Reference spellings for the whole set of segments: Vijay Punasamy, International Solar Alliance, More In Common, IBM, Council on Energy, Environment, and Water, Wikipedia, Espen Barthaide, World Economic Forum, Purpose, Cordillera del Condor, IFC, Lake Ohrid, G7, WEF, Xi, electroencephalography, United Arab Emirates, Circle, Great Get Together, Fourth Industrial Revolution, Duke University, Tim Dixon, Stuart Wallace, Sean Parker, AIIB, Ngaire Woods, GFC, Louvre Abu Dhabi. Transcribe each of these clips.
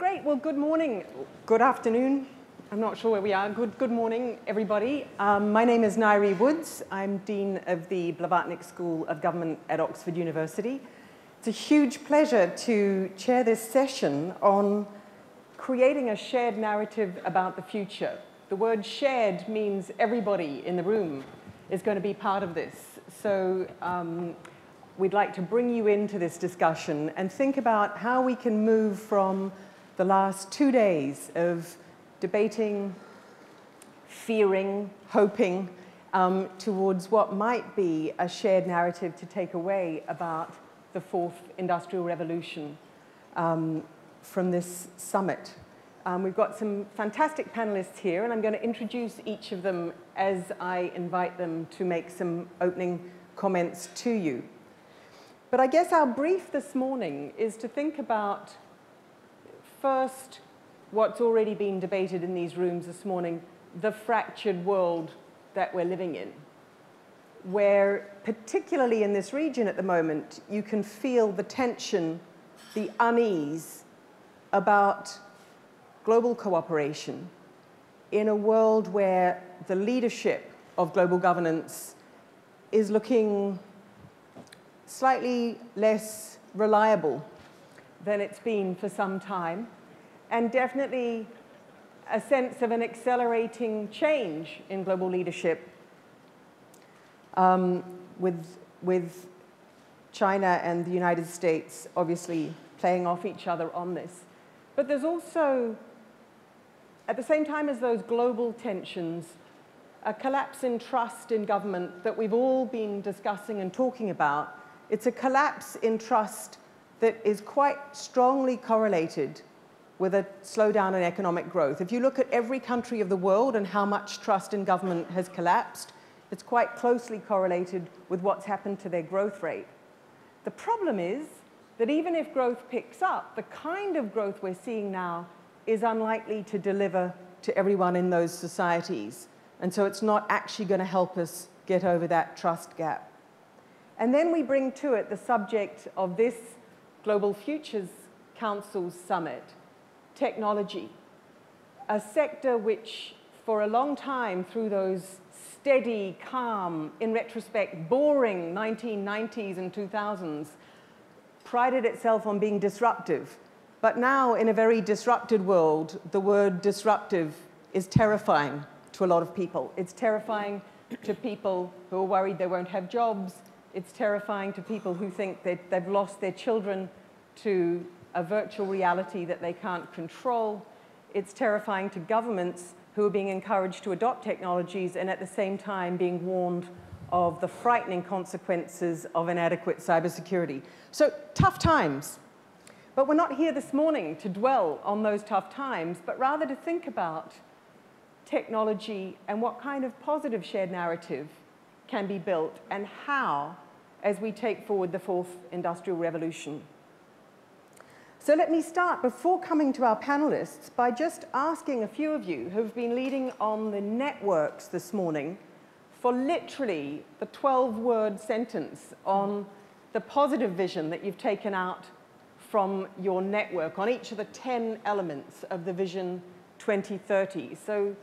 Great. Well, good morning. Good afternoon. I'm not sure where we are. Good morning, everybody. My name is Ngaire Woods. I'm Dean of the Blavatnik School of Government at Oxford University. It's a huge pleasure to chair this session on creating a shared narrative about the future. The word shared means everybody in the room is going to be part of this. So we'd like to bring you into this discussion and think about how we can move from the last 2 days of debating, fearing, hoping, towards what might be a shared narrative to take away about the fourth industrial revolution from this summit. We've got some fantastic panelists here, and I'm going to introduce each of them as I invite them to make some opening comments to you. But I guess our brief this morning is to think about, first, what's already been debated in these rooms this morning, the fractured world that we're living in, where particularly in this region at the moment, you can feel the tension, the unease about global cooperation in a world where the leadership of global governance is looking slightly less reliable than it's been for some time, and definitely a sense of an accelerating change in global leadership with China and the United States obviously playing off each other on this. But there's also, at the same time as those global tensions, a collapse in trust in government that we've all been discussing and talking about. It's a collapse in trust that is quite strongly correlated with a slowdown in economic growth. If you look at every country of the world and how much trust in government has collapsed, it's quite closely correlated with what's happened to their growth rate. The problem is that even if growth picks up, the kind of growth we're seeing now is unlikely to deliver to everyone in those societies. And so it's not actually going to help us get over that trust gap. And then we bring to it the subject of this Global Futures Council Summit, technology, a sector which for a long time through those steady, calm, in retrospect, boring 1990s and 2000s, prided itself on being disruptive. But now in a very disrupted world, the word disruptive is terrifying to a lot of people. It's terrifying to people who are worried they won't have jobs. It's terrifying to people who think that they've lost their children to a virtual reality that they can't control. It's terrifying to governments who are being encouraged to adopt technologies and at the same time being warned of the frightening consequences of inadequate cybersecurity. So tough times. But we're not here this morning to dwell on those tough times, but rather to think about technology and what kind of positive shared narrative can be built and how as we take forward the fourth industrial revolution. So let me start, before coming to our panelists, by just asking a few of you who've been leading on the networks this morning for literally the 12-word sentence on the positive vision that you've taken out from your network on each of the 10 elements of the Vision 2030. So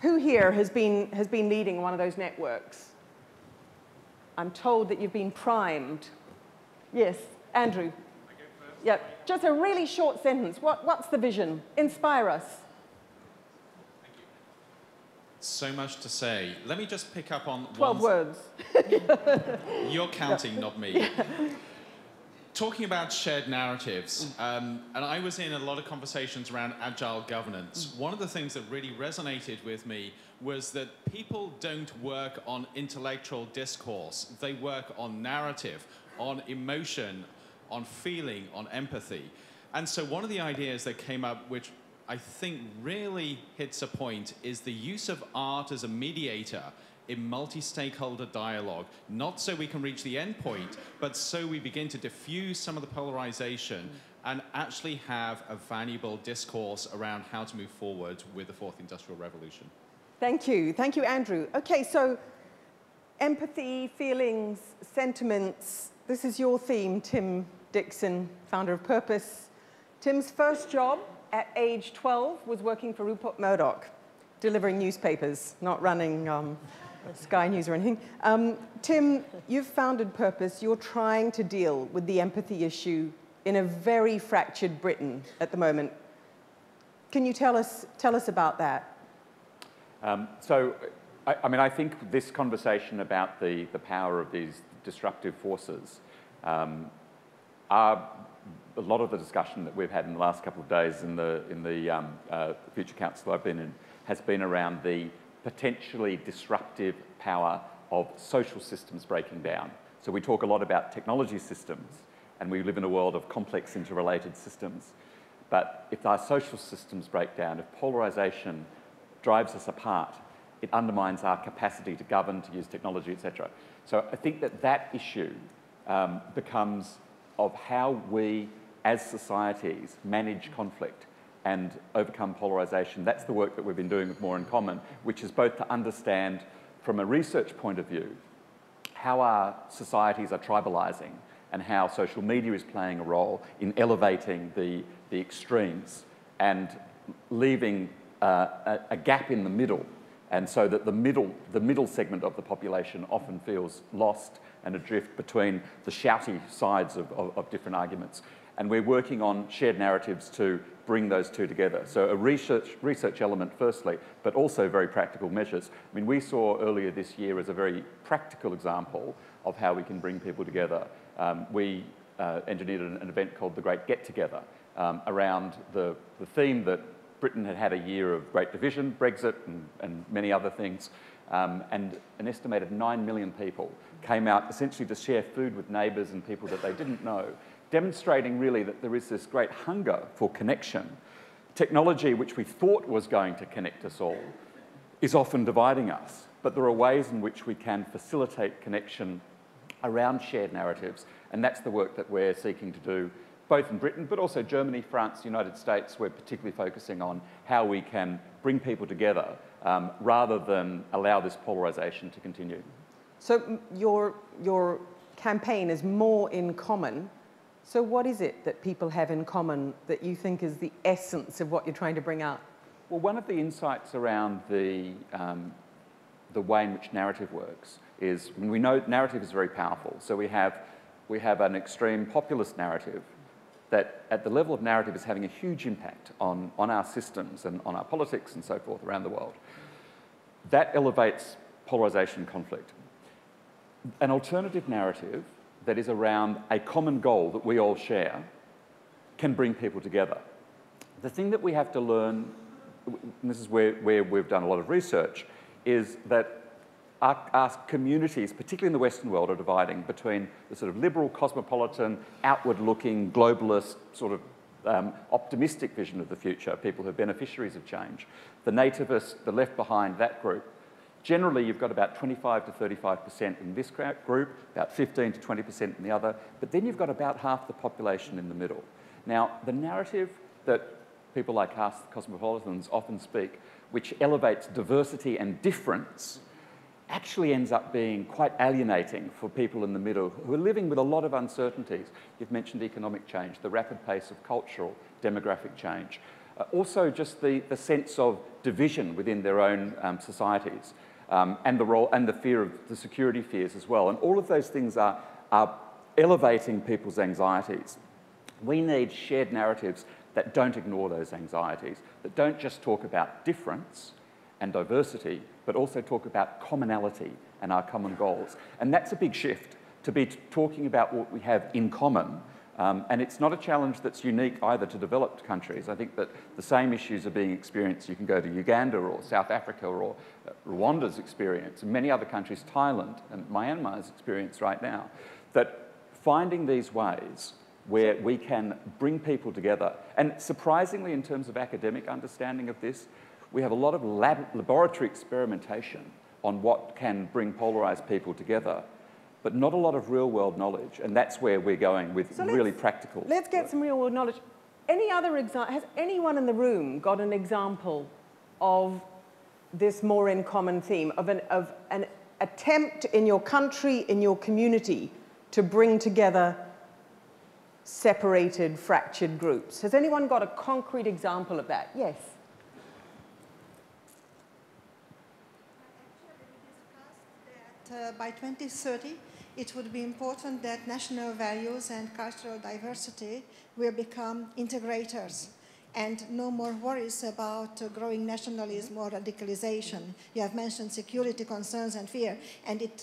who here has been leading one of those networks? I'm told that you've been primed. Yes, Andrew. Yeah, just a really short sentence. What's the vision? Inspire us. Thank you. So much to say. Let me just pick up on 12 words. You're counting, yeah. Not me. Yeah. Talking about shared narratives, and I was in a lot of conversations around agile governance. One of the things that really resonated with me was that people don't work on intellectual discourse. They work on narrative, on emotion, on feeling, on empathy. And so one of the ideas that came up, which I think really hits a point, is the use of art as a mediator in multi-stakeholder dialogue, not so we can reach the end point, but so we begin to diffuse some of the polarization and actually have a valuable discourse around how to move forward with the fourth industrial revolution. Thank you. Thank you, Andrew. Okay, so empathy, feelings, sentiments, this is your theme, Tim Dixon, founder of Purpose. Tim's first job at age 12 was working for Rupert Murdoch, delivering newspapers, not running Sky News or anything. Tim, you've founded Purpose. You're trying to deal with the empathy issue in a very fractured Britain at the moment. Can you tell us about that? I mean, I think this conversation about the power of these disruptive forces are a lot of the discussion that we've had in the last couple of days in the Future Council I've been in has been around the potentially disruptive power of social systems breaking down. So we talk a lot about technology systems, and we live in a world of complex interrelated systems. But if our social systems break down, if polarisation drives us apart, it undermines our capacity to govern, to use technology, etc. So I think that issue becomes of how we, as societies, manage conflict and overcome polarisation. That's the work that we've been doing with More In Common, which is both to understand, from a research point of view, how our societies are tribalising and how social media is playing a role in elevating the extremes and leaving a gap in the middle, and so that the middle segment of the population often feels lost and adrift between the shouty sides of different arguments. And we're working on shared narratives to bring those two together. So a research element firstly, but also very practical measures. I mean, we saw earlier this year as a very practical example of how we can bring people together. We engineered an event called the Great Get Together around the theme that Britain had had a year of great division, Brexit and many other things, and an estimated 9 million people came out essentially to share food with neighbours and people that they didn't know, demonstrating really that there is this great hunger for connection. Technology, which we thought was going to connect us all, is often dividing us, but there are ways in which we can facilitate connection around shared narratives, and that's the work that we're seeking to do both in Britain, but also Germany, France, United States. We're particularly focusing on how we can bring people together rather than allow this polarisation to continue. So your campaign is More In Common. So what is it that people have in common that you think is the essence of what you're trying to bring out? Well, one of the insights around the way in which narrative works is, I mean, we know narrative is very powerful. So we have an extreme populist narrative that at the level of narrative is having a huge impact on our systems and on our politics and so forth around the world. That elevates polarisation conflict. An alternative narrative that is around a common goal that we all share can bring people together. The thing that we have to learn, and this is where we've done a lot of research, is that our communities, particularly in the Western world, are dividing between the sort of liberal, cosmopolitan, outward-looking, globalist, sort of optimistic vision of the future, people who are beneficiaries of change, the nativists, the left behind, that group. Generally, you've got about 25 to 35% in this group, about 15 to 20% in the other, but then you've got about half the population in the middle. Now, the narrative that people like us, the cosmopolitans, often speak, which elevates diversity and difference, actually ends up being quite alienating for people in the middle who are living with a lot of uncertainties. You've mentioned economic change, the rapid pace of cultural demographic change. Also just the sense of division within their own societies and the role and the fear of the security fears as well. And all of those things are elevating people's anxieties. We need shared narratives that don't ignore those anxieties, that don't just talk about difference and diversity, but also talk about commonality and our common goals. And that's a big shift, to be talking about what we have in common. And it's not a challenge that's unique either to developed countries. I think that the same issues are being experienced. You can go to Uganda or South Africa or Rwanda's experience, and many other countries, Thailand and Myanmar's experience right now, that finding these ways where we can bring people together. And surprisingly, in terms of academic understanding of this, we have a lot of laboratory experimentation on what can bring polarised people together, but not a lot of real-world knowledge, and that's where we're going with really practical. Let's get some real-world knowledge. Any other example? Has anyone in the room got an example of this More In Common theme, of an attempt in your country, in your community, to bring together separated, fractured groups. Has anyone got a concrete example of that? Yes. By 2030, it would be important that national values and cultural diversity will become integrators and no more worries about growing nationalism or radicalization. You have mentioned security concerns and fear, and it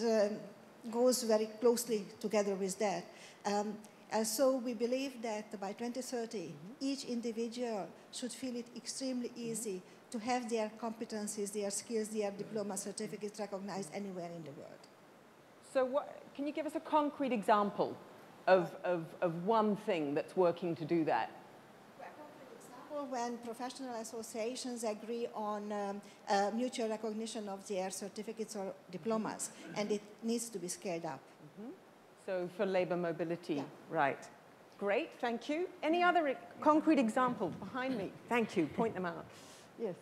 goes very closely together with that. And so we believe that by 2030, each individual should feel it extremely easy to have their competencies, their skills, their diploma certificates recognized anywhere in the world. So what, can you give us a concrete example of one thing that's working to do that? Well, for example, when professional associations agree on mutual recognition of their certificates or diplomas, and it needs to be scaled up. So for labor mobility, right. Great, thank you. Any other concrete examples behind me? Thank you, point them out. Yes.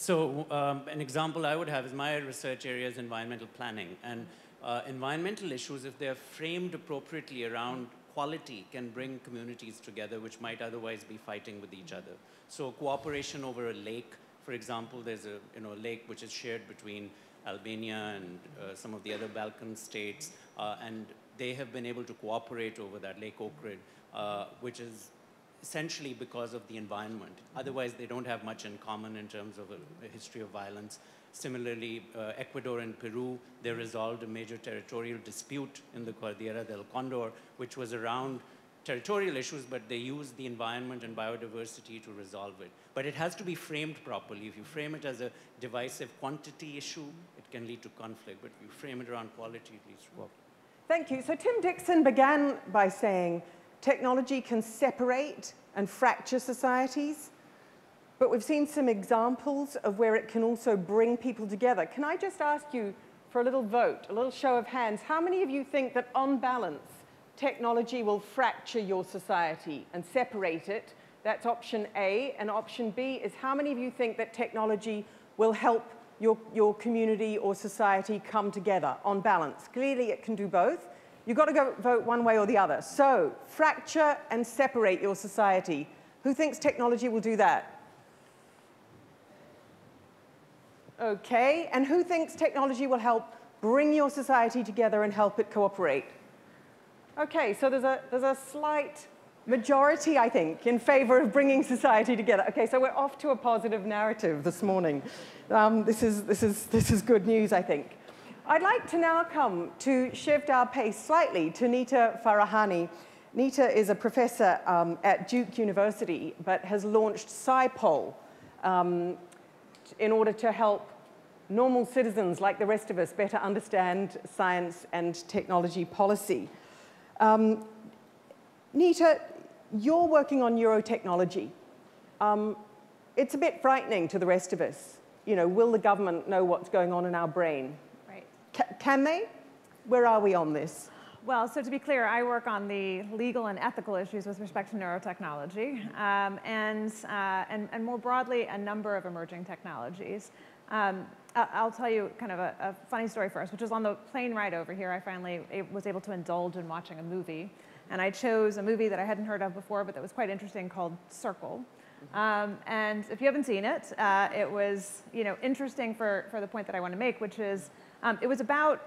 So an example I would have is my research area is environmental planning. And environmental issues, if they're framed appropriately around quality, can bring communities together which might otherwise be fighting with each other. So cooperation over a lake, for example, there's a lake which is shared between Albania and some of the other Balkan states, and they have been able to cooperate over that, Lake Ohrid, which is essentially because of the environment. Otherwise, they don't have much in common in terms of a history of violence. Similarly, Ecuador and Peru, they resolved a major territorial dispute in the Cordillera del Condor, which was around territorial issues, but they used the environment and biodiversity to resolve it. But it has to be framed properly. If you frame it as a divisive quantity issue, it can lead to conflict, but if you frame it around quality, it leads to conflict. Thank you. So Tim Dixon began by saying, technology can separate and fracture societies, but we've seen some examples of where it can also bring people together. Can I just ask you for a little vote, a little show of hands? How many of you think that on balance, technology will fracture your society and separate it? That's option A. And option B is, how many of you think that technology will help your community or society come together on balance? Clearly it can do both. You've got to go vote one way or the other. So, fracture and separate your society. Who thinks technology will do that? Okay, and who thinks technology will help bring your society together and help it cooperate? Okay, so there's a slight majority, I think, in favor of bringing society together. Okay, so we're off to a positive narrative this morning. This is good news, I think. I'd like to now come to shift our pace slightly to Nita Farahany. Nita is a professor at Duke University, but has launched SciPol in order to help normal citizens like the rest of us better understand science and technology policy. Nita, you're working on neurotechnology. It's a bit frightening to the rest of us. You know, will the government know what's going on in our brain? Can they? Where are we on this? Well, so to be clear, I work on the legal and ethical issues with respect to neurotechnology, and more broadly, a number of emerging technologies. I'll tell you kind of a funny story first, which is on the plane ride over here, I finally was able to indulge in watching a movie. And I chose a movie that I hadn't heard of before, but that was quite interesting, called Circle. And if you haven't seen it, it was interesting for the point that I want to make, which is, it was about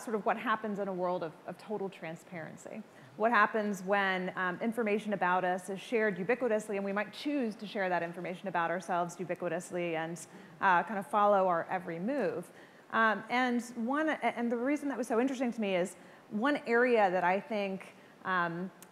sort of what happens in a world of total transparency. What happens when information about us is shared ubiquitously, and we might choose to share that information about ourselves ubiquitously and kind of follow our every move. And the reason that was so interesting to me is one area that I think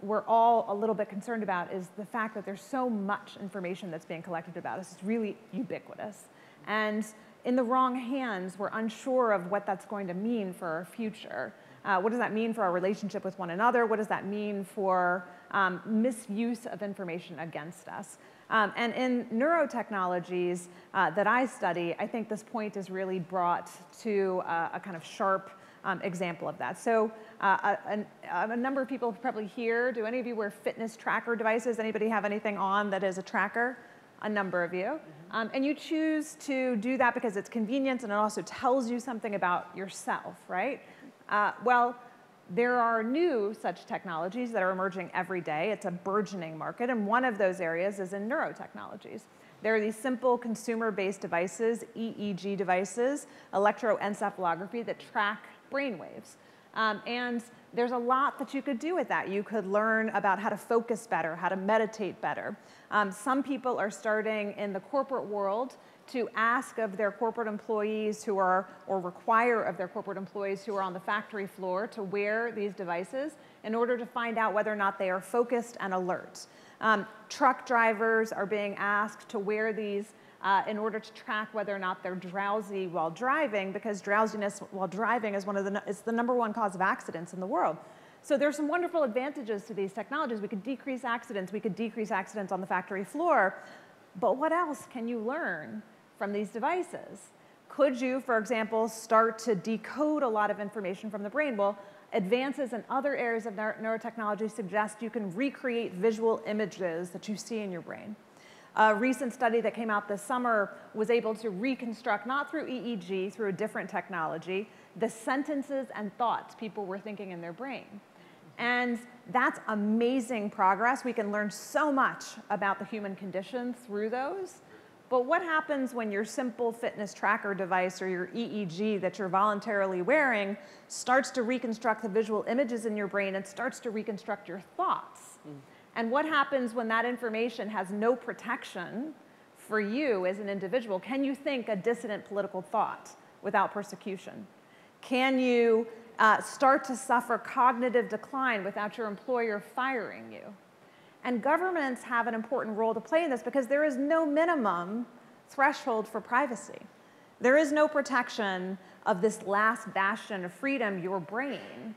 we're all a little bit concerned about is the fact that there's so much information that's being collected about us. It's really ubiquitous. And in the wrong hands, we're unsure of what that's going to mean for our future. What does that mean for our relationship with one another? What does that mean for misuse of information against us? And in neurotechnologies that I study, I think this point is really brought to a kind of sharp example of that. So a number of people probably here, do any of you wear fitness tracker devices? Anybody have anything on that is a tracker? A number of you. And you choose to do that because it's convenient and it also tells you something about yourself, right? Well, There are new such technologies that are emerging every day. It's a burgeoning market, and one of those areas is in neurotechnologies. There are these simple consumer-based devices, EEG devices, electroencephalography that track brainwaves. And there's a lot that you could do with that. You could learn about how to focus better, how to meditate better. Some people are starting in the corporate world to ask of their corporate employees who are, or require of their corporate employees who are on the factory floor to wear these devices in order to find out whether or not they are focused and alert. Truck drivers are being asked to wear these in order to track whether or not they're drowsy while driving, because drowsiness while driving is it's the #1 cause of accidents in the world. So there's some wonderful advantages to these technologies. We could decrease accidents. We could decrease accidents on the factory floor. But what else can you learn from these devices? Could you, for example, start to decode a lot of information from the brain? Well, advances in other areas of neurotechnology suggest you can recreate visual images that you see in your brain. A recent study that came out this summer was able to reconstruct, not through EEG, through a different technology, the sentences and thoughts people were thinking in their brain. And that's amazing progress. We can learn so much about the human condition through those. But what happens when your simple fitness tracker device or your EEG that you're voluntarily wearing starts to reconstruct the visual images in your brain and starts to reconstruct your thoughts? Mm. And what happens when that information has no protection for you as an individual? Can you think a dissident political thought without persecution? Can you start to suffer cognitive decline without your employer firing you? And governments have an important role to play in this, because there is no minimum threshold for privacy. There is no protection of this last bastion of freedom, your brain.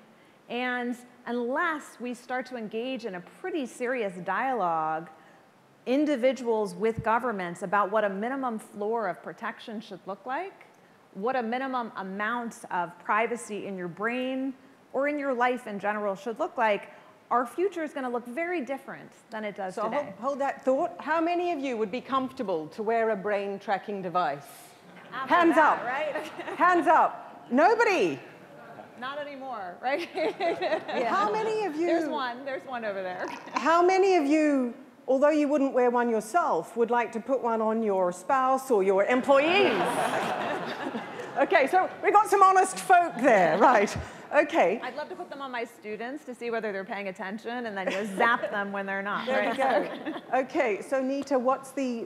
And unless we start to engage in a pretty serious dialogue, individuals with governments, about what a minimum floor of protection should look like, what a minimum amount of privacy in your brain or in your life in general should look like, our future is going to look very different than it does today. So hold that thought. How many of you would be comfortable to wear a brain tracking device? Hands up. Right? Hands up. Nobody. Not anymore, right? Yeah. How many of you... There's one over there. How many of you, although you wouldn't wear one yourself, would like to put one on your spouse or your employees? Okay, so we got some honest folk there, right? Okay. I'd love to put them on my students to see whether they're paying attention, and then just zap them when they're not. There you go. Okay, so Nita, what's the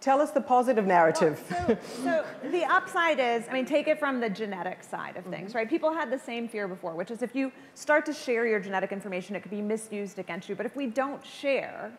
tell us the positive narrative. So the upside is, I mean, take it from the genetic side of things, right? People had the same fear before, which is if you start to share your genetic information, it could be misused against you. But if we don't share,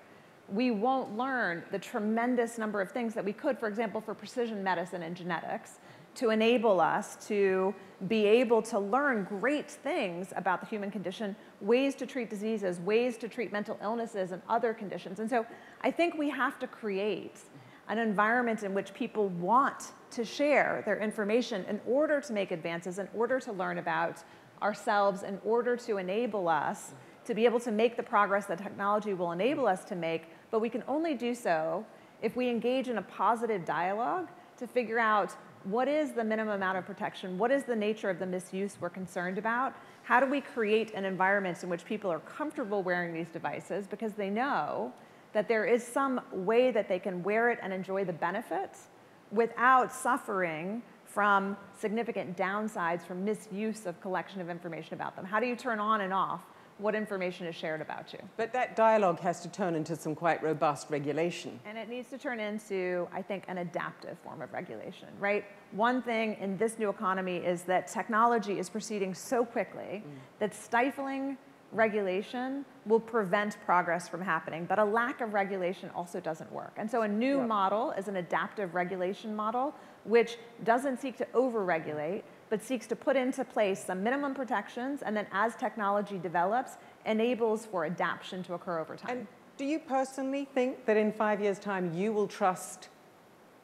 we won't learn the tremendous number of things that we could, for example, for precision medicine and genetics, to enable us to be able to learn great things about the human condition, ways to treat diseases, ways to treat mental illnesses and other conditions. And so I think we have to create an environment in which people want to share their information in order to make advances, in order to learn about ourselves, in order to enable us to be able to make the progress that technology will enable us to make. But we can only do so if we engage in a positive dialogue to figure out what is the minimum amount of protection, what is the nature of the misuse we're concerned about, how do we create an environment in which people are comfortable wearing these devices because they know that there is some way that they can wear it and enjoy the benefits without suffering from significant downsides from misuse of collection of information about them. How do you turn on and off what information is shared about you? But that dialogue has to turn into some quite robust regulation. And it needs to turn into, I think, an adaptive form of regulation, right? One thing in this new economy is that technology is proceeding so quickly that stifling regulation will prevent progress from happening, but a lack of regulation also doesn't work. And so a new model is an adaptive regulation model, which doesn't seek to over-regulate, but seeks to put into place some minimum protections, and then as technology develops, enables for adaptation to occur over time. And do you personally think that in 5 years' time you will trust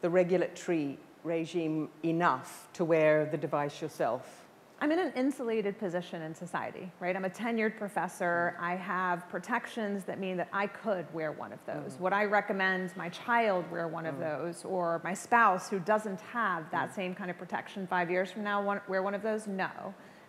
the regulatory regime enough to wear the device yourself? I'm in an insulated position in society, right? I'm a tenured professor. I have protections that mean that I could wear one of those. Would I recommend my child wear one of those, or my spouse who doesn't have that same kind of protection 5 years from now wear one of those? No.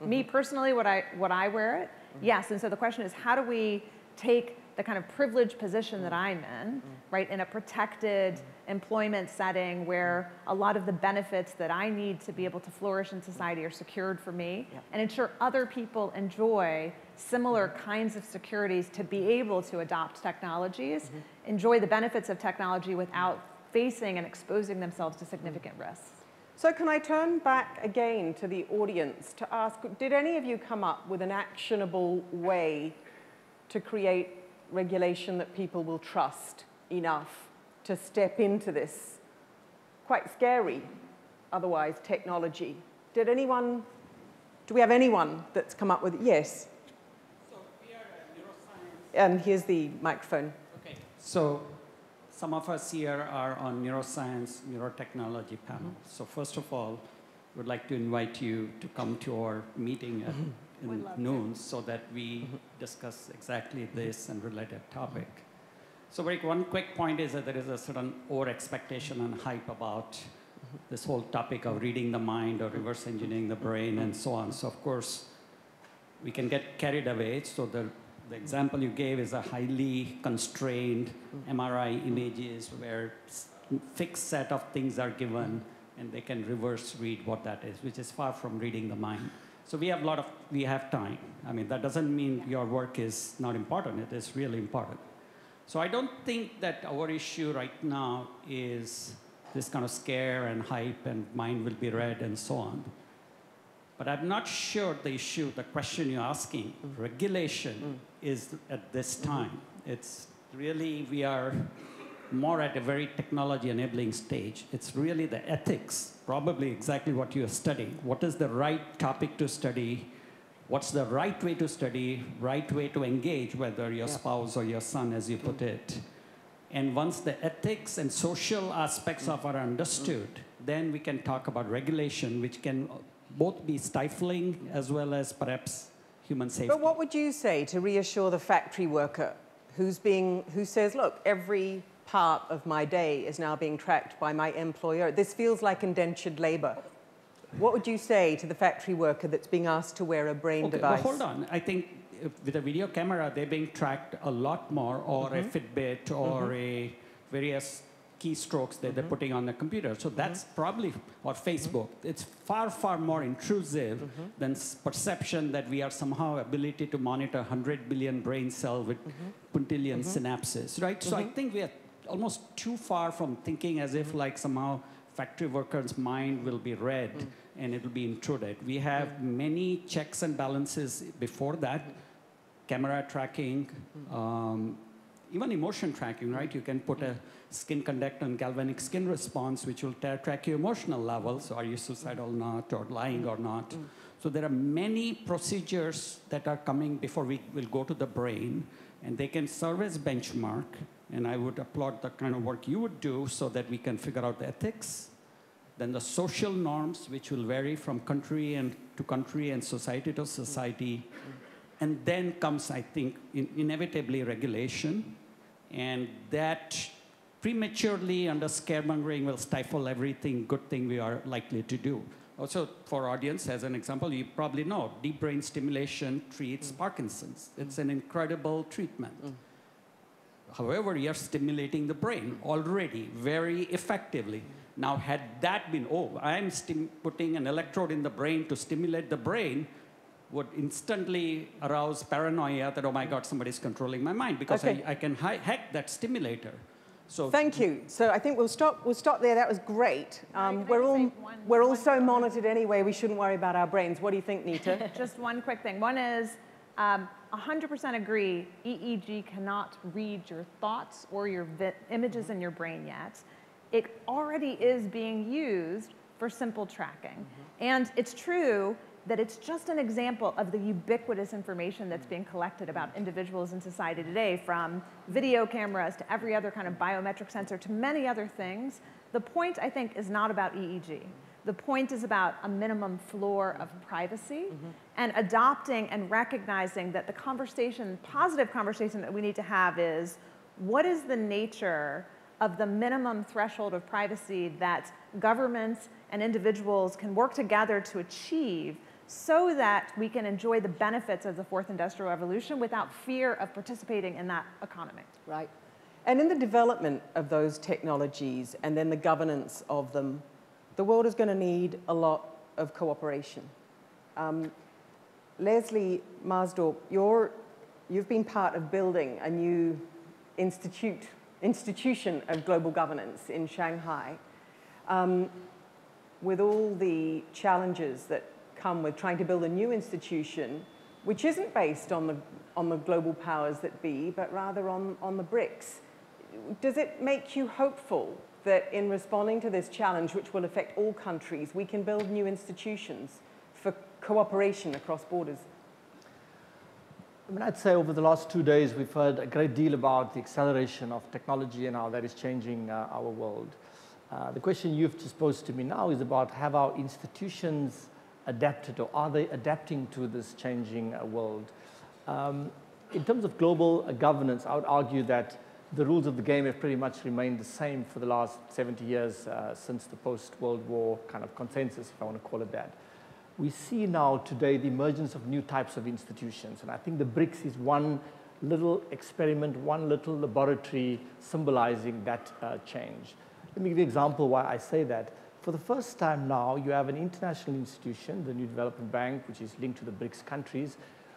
Mm-hmm. Me personally, would I wear it? Mm-hmm. Yes. And so the question is, how do we take the kind of privileged position that I'm in, right, in a protected employment setting where a lot of the benefits that I need to be able to flourish in society are secured for me, yep. and ensure other people enjoy similar kinds of securities to be able to adopt technologies, enjoy the benefits of technology without facing and exposing themselves to significant risks. So can I turn back again to the audience to ask, did any of you come up with an actionable way to create regulation that people will trust enough to step into this quite scary, otherwise, technology? Did anyone, do we have anyone that's come up with it? Yes. So we are neuroscience. And here's the microphone. Okay. So some of us here are on neuroscience, neurotechnology panel. Mm-hmm. So first of all, we'd like to invite you to come to our meeting at noon, so that we discuss exactly this and related topic. So one quick point is that there is a certain over-expectation and hype about this whole topic of reading the mind or reverse engineering the brain and so on. So of course, we can get carried away. So the example you gave is a highly constrained MRI images where fixed set of things are given and they can reverse read what that is, which is far from reading the mind. So we have we have time. I mean, that doesn't mean your work is not important. It is really important. So I don't think that our issue right now is this kind of scare and hype and mind will be read and so on. But I'm not sure the issue, the question you're asking, regulation is at this time. It's really, we are more at a very technology enabling stage. It's really the ethics, probably exactly what you're studying. What is the right topic to study? What's the right way to study, right way to engage, whether your spouse or your son, as you put it. And once the ethics and social aspects of are understood, then we can talk about regulation, which can both be stifling as well as perhaps human safety. But what would you say to reassure the factory worker who says, look, every part of my day is now being tracked by my employer. This feels like indentured labor. What would you say to the factory worker that's being asked to wear a brain device? Well, hold on. I think with a video camera, they're being tracked a lot more, or a Fitbit, or a various keystrokes that they're putting on the computer. So that's probably, or Facebook, it's far, far more intrusive than perception that we are somehow ability to monitor 100 billion brain cells with quintillion synapses, right? So I think we are almost too far from thinking as if like somehow factory workers' mind will be read and it will be intruded. We have many checks and balances before that, camera tracking, even emotion tracking, right? You can put a skin conduct on galvanic skin response, which will track your emotional levels. So are you suicidal or not, or lying or not? So there are many procedures that are coming before we will go to the brain, and they can serve as benchmark. And I would applaud the kind of work you would do so that we can figure out the ethics, then the social norms, which will vary from country to country and society to society. And then comes, I think, inevitably regulation. And that prematurely under scaremongering will stifle everything good thing we are likely to do. Also, for audience, as an example, you probably know, deep brain stimulation treats Parkinson's. It's an incredible treatment. However, you're stimulating the brain already very effectively. Now, had that been, I'm putting an electrode in the brain to stimulate the brain, would instantly arouse paranoia that, oh my God, somebody's controlling my mind, because I can hack that stimulator. So thank you. So I think we'll stop there. That was great. We're all so monitored anyway. We shouldn't worry about our brains. What do you think, Nita? Just one quick thing. One is, 100% agree, EEG cannot read your thoughts or your images in your brain yet. It already is being used for simple tracking. And it's true that it's just an example of the ubiquitous information that's being collected about individuals in society today, from video cameras to every other kind of biometric sensor to many other things. The point, I think, is not about EEG. The point is about a minimum floor of privacy and adopting and recognizing that the conversation, positive conversation that we need to have is, what is the nature of the minimum threshold of privacy that governments and individuals can work together to achieve so that we can enjoy the benefits of the fourth industrial revolution without fear of participating in that economy. Right. And in the development of those technologies and then the governance of them, the world is going to need a lot of cooperation. Leslie Maasdorp, you've been part of building a new institution of global governance in Shanghai. With all the challenges that come with trying to build a new institution, which isn't based on the global powers that be, but rather on the BRICS, does it make you hopeful that in responding to this challenge, which will affect all countries, we can build new institutions for cooperation across borders? I mean, I'd say over the last 2 days, we've heard a great deal about the acceleration of technology and how that is changing our world. The question you've just posed to me now is about, have our institutions adapted, or are they adapting to this changing world? In terms of global governance, I would argue that the rules of the game have pretty much remained the same for the last 70 years since the post-World War kind of consensus, if I want to call it that. We see now today the emergence of new types of institutions, and I think the BRICS is one little experiment, one little laboratory symbolizing that change. Let me give you an example why I say that. For the first time now, you have an international institution, the New Development Bank, which is linked to the BRICS countries,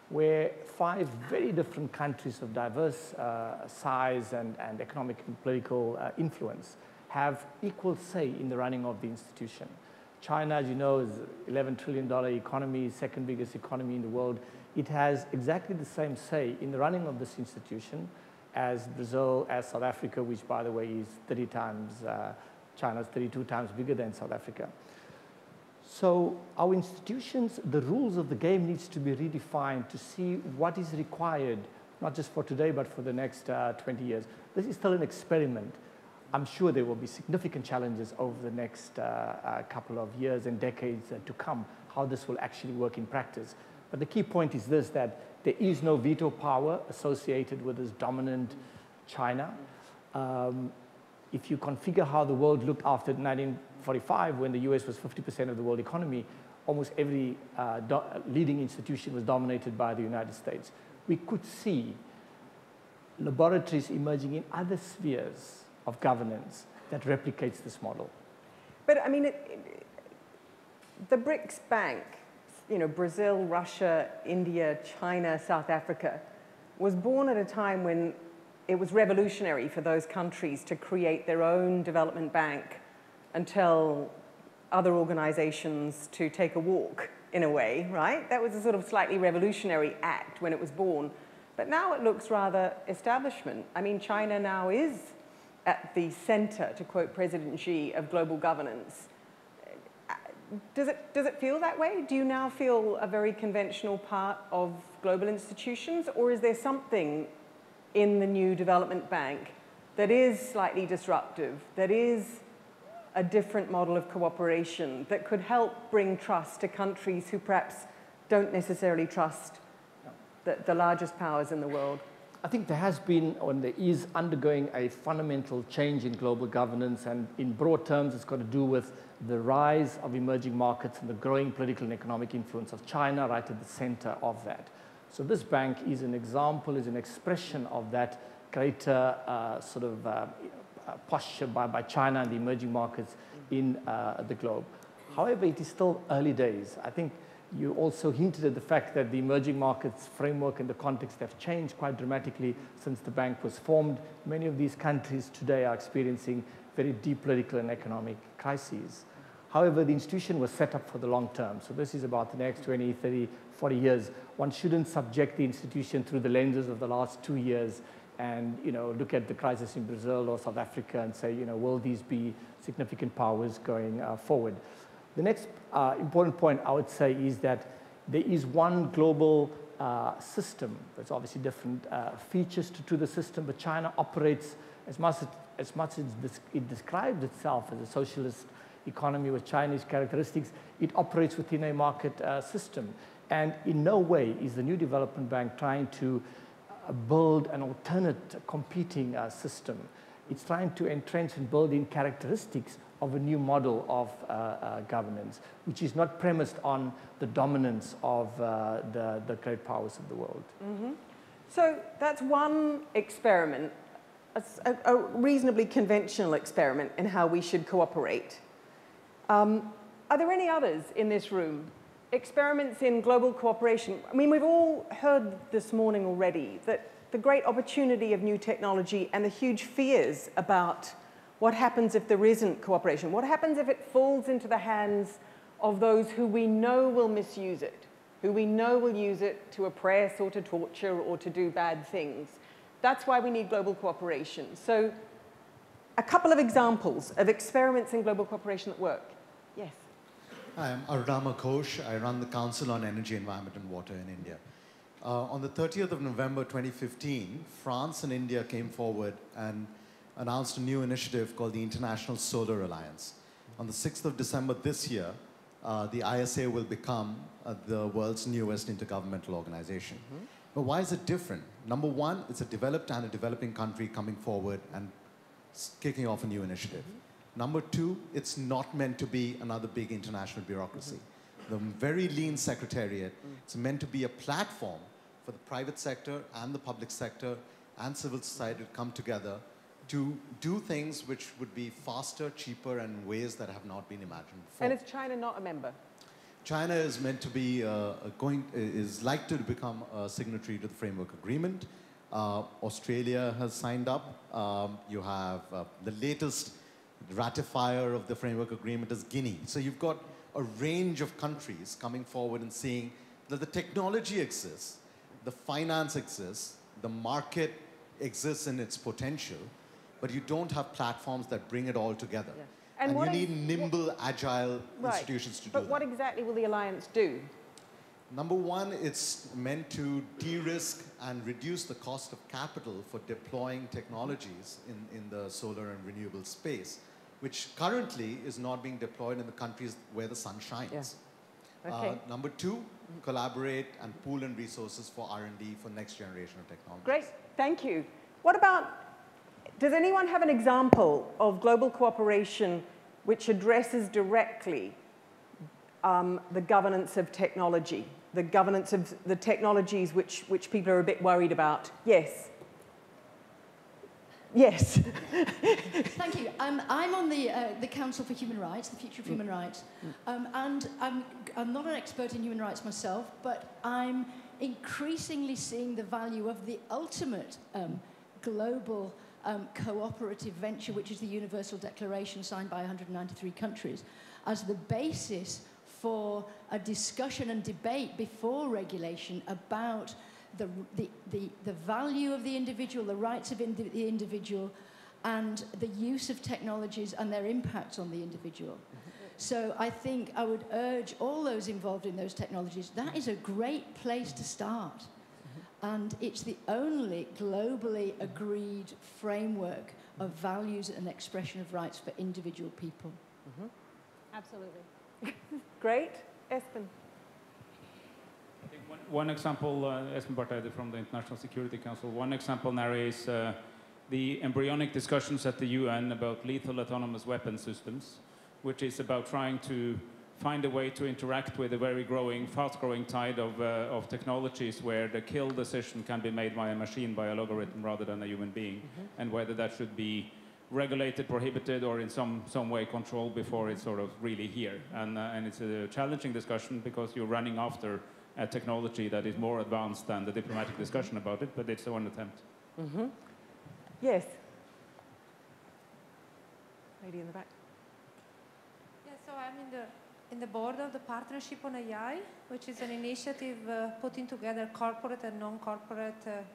where 5 very different countries of diverse size and economic and political influence have equal say in the running of the institution. China, as you know, is an $11 trillion economy, second biggest economy in the world. It has exactly the same say in the running of this institution as Brazil, as South Africa, which, by the way, is 30 times, China's 32 times bigger than South Africa. So our institutions, the rules of the game needs to be redefined to see what is required, not just for today, but for the next 20 years. This is still an experiment. I'm sure there will be significant challenges over the next couple of years and decades to come, how this will actually work in practice. But the key point is this, that there is no veto power associated with this dominant China. If you configure how the world looked after 1945, when the US was 50% of the world economy, almost every leading institution was dominated by the United States. We could see laboratories emerging in other spheres of governance that replicates this model. But I mean, the BRICS Bank, you know, Brazil, Russia, India, China, South Africa, was born at a time when it was revolutionary for those countries to create their own development bank and tell other organizations to take a walk, in a way, right? That was a sort of slightly revolutionary act when it was born. But now it looks rather establishment. I mean, China now is at the center, to quote President Xi, of global governance. Does it feel that way? Do you now feel a very conventional part of global institutions, or is there something in the New Development Bank that is slightly disruptive, that is a different model of cooperation that could help bring trust to countries who perhaps don't necessarily trust the largest powers in the world? I think there has been, or there is, undergoing a fundamental change in global governance, and in broad terms it's got to do with the rise of emerging markets and the growing political and economic influence of China right at the center of that. So this bank is an example, is an expression of that greater sort of posture by China and the emerging markets in the globe. However, it is still early days. I think you also hinted at the fact that the emerging markets framework and the context have changed quite dramatically since the bank was formed. Many of these countries today are experiencing very deep political and economic crises. However, the institution was set up for the long term. So this is about the next 20, 30, 40 years. One shouldn't subject the institution through the lenses of the last 2 years and, you know, look at the crisis in Brazil or South Africa and say, you know, will these be significant powers going forward? The next important point I would say is that there is one global system. There's obviously different features to the system, but China operates as much as it describes itself as a socialist economy with Chinese characteristics. It operates within a market system. And in no way is the New Development Bank trying to build an alternate competing system. It's trying to entrench and build in characteristics of a new model of governance, which is not premised on the dominance of the great powers of the world. Mm-hmm. So that's one experiment, a reasonably conventional experiment in how we should cooperate. Are there any others in this room? Experiments in global cooperation? I mean, we've all heard this morning already that the great opportunity of new technology and the huge fears about what happens if there isn't cooperation? What happens if it falls into the hands of those who we know will misuse it, who we know will use it to oppress or to torture or to do bad things? That's why we need global cooperation. So a couple of examples of experiments in global cooperation that work. Yes. Hi, I'm Arunama Ghosh. I run the Council on Energy, Environment, and Water in India. On the 30th of November 2015, France and India came forward and announced a new initiative called the International Solar Alliance. On the 6th of December this year, the ISA will become the world's newest intergovernmental organization. Mm-hmm. But why is it different? Number one, it's a developed and a developing country coming forward and kicking off a new initiative. Mm-hmm. Number two, it's not meant to be another big international bureaucracy. Mm-hmm. The very lean secretariat, mm-hmm. It's meant to be a platform for the private sector and the public sector and civil society to come together to do things which would be faster, cheaper, and ways that have not been imagined before. And is China not a member? China is meant to be is likely to become a signatory to the framework agreement. Australia has signed up. You have the latest ratifier of the framework agreement is Guinea. So you've got a range of countries coming forward and seeing that the technology exists, the finance exists, the market exists in its potential, but you don't have platforms that bring it all together. Yeah. And you need nimble, agile institutions to do that. But what exactly will the alliance do? Number one, it's meant to de-risk and reduce the cost of capital for deploying technologies in the solar and renewable space, which currently is not being deployed in the countries where the sun shines. Yeah. Okay. Number two, collaborate and pool in resources for R&D for next generation of technologies. Great, thank you. What about... Does anyone have an example of global cooperation which addresses directly the governance of technology, the governance of the technologies which people are a bit worried about? Yes. Yes. Thank you. I'm on the Council for Human Rights, the Future of Human Rights, and I'm not an expert in human rights myself, but I'm increasingly seeing the value of the ultimate global cooperative venture, which is the Universal Declaration signed by 193 countries, as the basis for a discussion and debate before regulation about the value of the individual, the rights of the individual, and the use of technologies and their impacts on the individual. So I think I would urge all those involved in those technologies, that is a great place to start. And it's the only globally agreed framework of values and expression of rights for individual people. Mm-hmm. Absolutely. Great. Espen. I think one example, Espen Barthaide from the International Security Council, one example now is the embryonic discussions at the UN about lethal autonomous weapon systems, which is about trying to find a way to interact with a very growing, fast-growing tide of technologies where the kill decision can be made by a machine, by a logarithm, rather than a human being, mm-hmm. and whether that should be regulated, prohibited, or in some way controlled before it's sort of really here. And it's a challenging discussion because you're running after a technology that is more advanced than the diplomatic discussion about it, but it's one attempt. Mm-hmm. Yes. Lady in the back. Yeah, so I'm in the board of the Partnership on AI, which is an initiative putting together corporate and non-corporate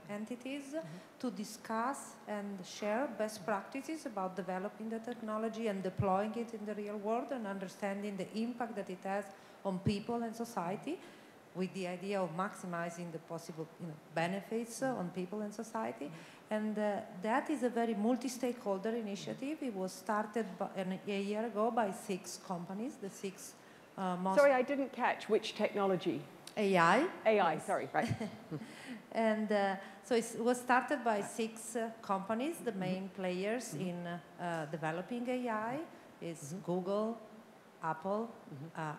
entities mm-hmm. to discuss and share best practices about developing the technology and deploying it in the real world and understanding the impact that it has on people and society, with the idea of maximizing the possible benefits on people and society. Mm-hmm. And that is a very multi-stakeholder initiative. It was started a year ago by 6 companies, the 6 most... Sorry, I didn't catch which technology. AI. AI, yes. Sorry, right. And so it was started by 6 companies, the main players in developing AI. is Google, Apple,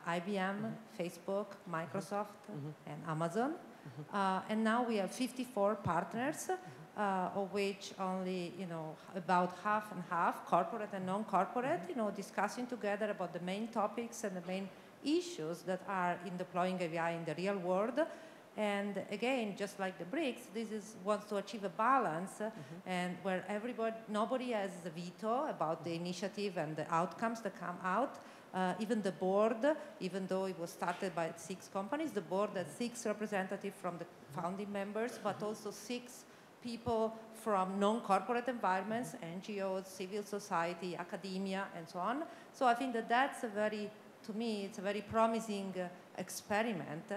IBM, Facebook, Microsoft, and Amazon. And now we have 54 partners, of which only, about half and half, corporate and non-corporate, discussing together about the main topics and the main issues that are in deploying AI in the real world. And again, just like the BRICS, this is, wants to achieve a balance and where nobody has a veto about the initiative and the outcomes that come out. Even the board, even though it was started by 6 companies, the board had 6 representatives from the founding members, but also 6 people from non-corporate environments, NGOs, civil society, academia, and so on. So I think that that's a very, to me, it's a very promising experiment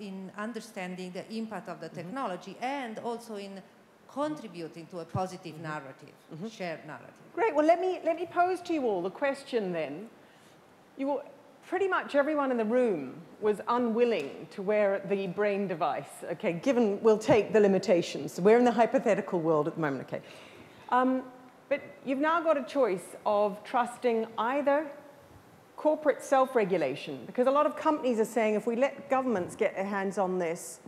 in understanding the impact of the technology and also in contributing to a positive narrative, shared narrative. Great. Well, let me pose to you all the question then. You all, pretty much everyone in the room was unwilling to wear the brain device. Okay, given we'll take the limitations. We're in the hypothetical world at the moment. Okay, but you've now got a choice of trusting either corporate self-regulation, because a lot of companies are saying if we let governments get their hands on this,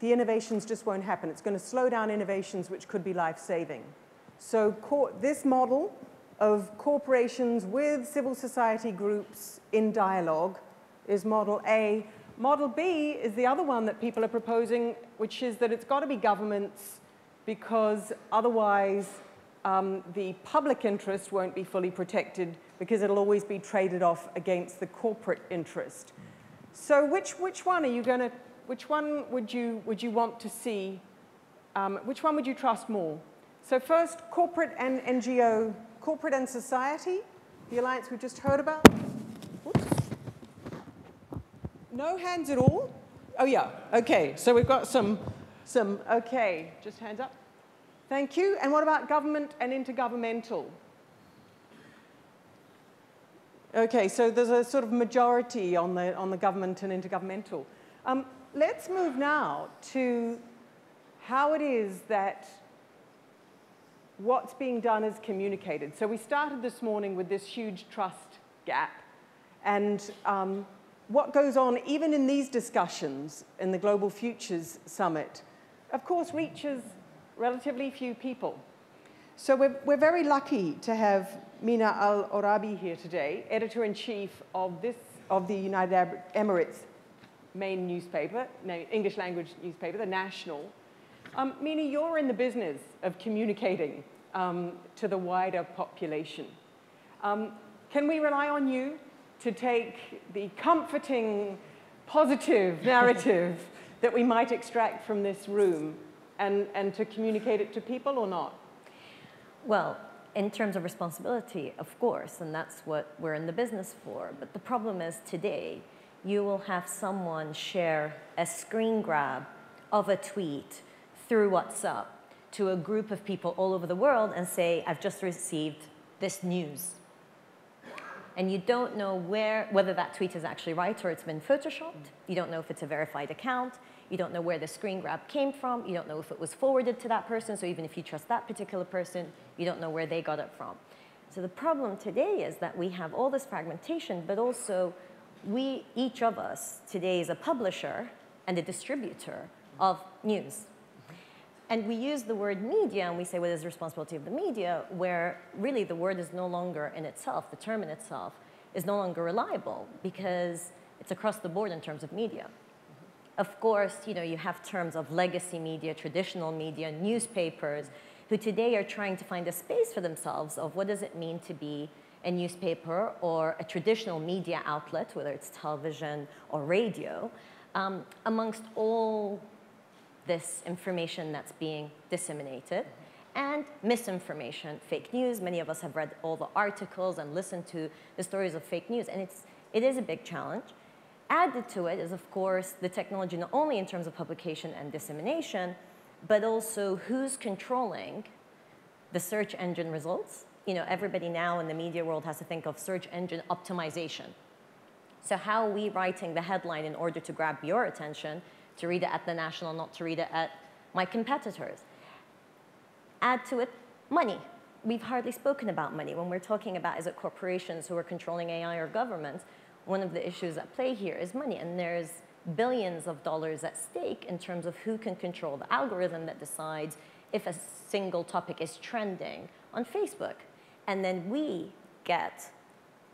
the innovations just won't happen. It's going to slow down innovations which could be life-saving. So this model of corporations with civil society groups in dialogue is model A. Model B is the other one that people are proposing, which is that it's got to be governments, because otherwise the public interest won't be fully protected, because it'll always be traded off against the corporate interest. So which one are you going to, which one would you want to see, which one would you trust more? So first, corporate and NGO, corporate and society, the alliance we've just heard about. Oops. No hands at all? Oh yeah, okay, so we've got some okay, just hands up. Thank you, and what about government and intergovernmental? Okay, so there's a sort of majority on the government and intergovernmental. Let's move now to how it is that what's being done is communicated. So we started this morning with this huge trust gap, and what goes on even in these discussions in the Global Futures Summit, of course, reaches relatively few people. So we're very lucky to have Mina Al-Oraibi here today, editor-in-chief of the United Arab Emirates main newspaper, English language newspaper, The National. Mina, you're in the business of communicating to the wider population. Can we rely on you to take the comforting, positive narrative that we might extract from this room and to communicate it to people or not? Well, in terms of responsibility, of course, and that's what we're in the business for. But the problem is today, you will have someone share a screen grab of a tweet through WhatsApp to a group of people all over the world and say, I've just received this news. And you don't know whether that tweet is actually right or it's been photoshopped. You don't know if it's a verified account. You don't know where the screen grab came from. You don't know if it was forwarded to that person. So even if you trust that particular person, you don't know where they got it from. So the problem today is that we have all this fragmentation, but also we, each of us, today is a publisher and a distributor of news. And we use the word media, and we say, well, there's the responsibility of the media, where really the word is no longer in itself, the term in itself, is no longer reliable, because it's across the board in terms of media. Of course, you have terms of legacy media, traditional media, newspapers, who today are trying to find a space for themselves of what does it mean to be a newspaper or a traditional media outlet, whether it's television or radio, amongst all this information that's being disseminated, and misinformation, fake news. Many of us have read all the articles and listened to the stories of fake news, and it is a big challenge. Added to it is, of course, the technology, not only in terms of publication and dissemination, but also who's controlling the search engine results. Everybody now in the media world has to think of search engine optimization. So how are we writing the headline in order to grab your attention, to read it at The National, not to read it at my competitors? Add to it money. we've hardly spoken about money. When we're talking about, is it corporations who are controlling AI or governments, one of the issues at play here is money. And there's billions of dollars at stake in terms of who can control the algorithm that decides if a single topic is trending on Facebook. And then we get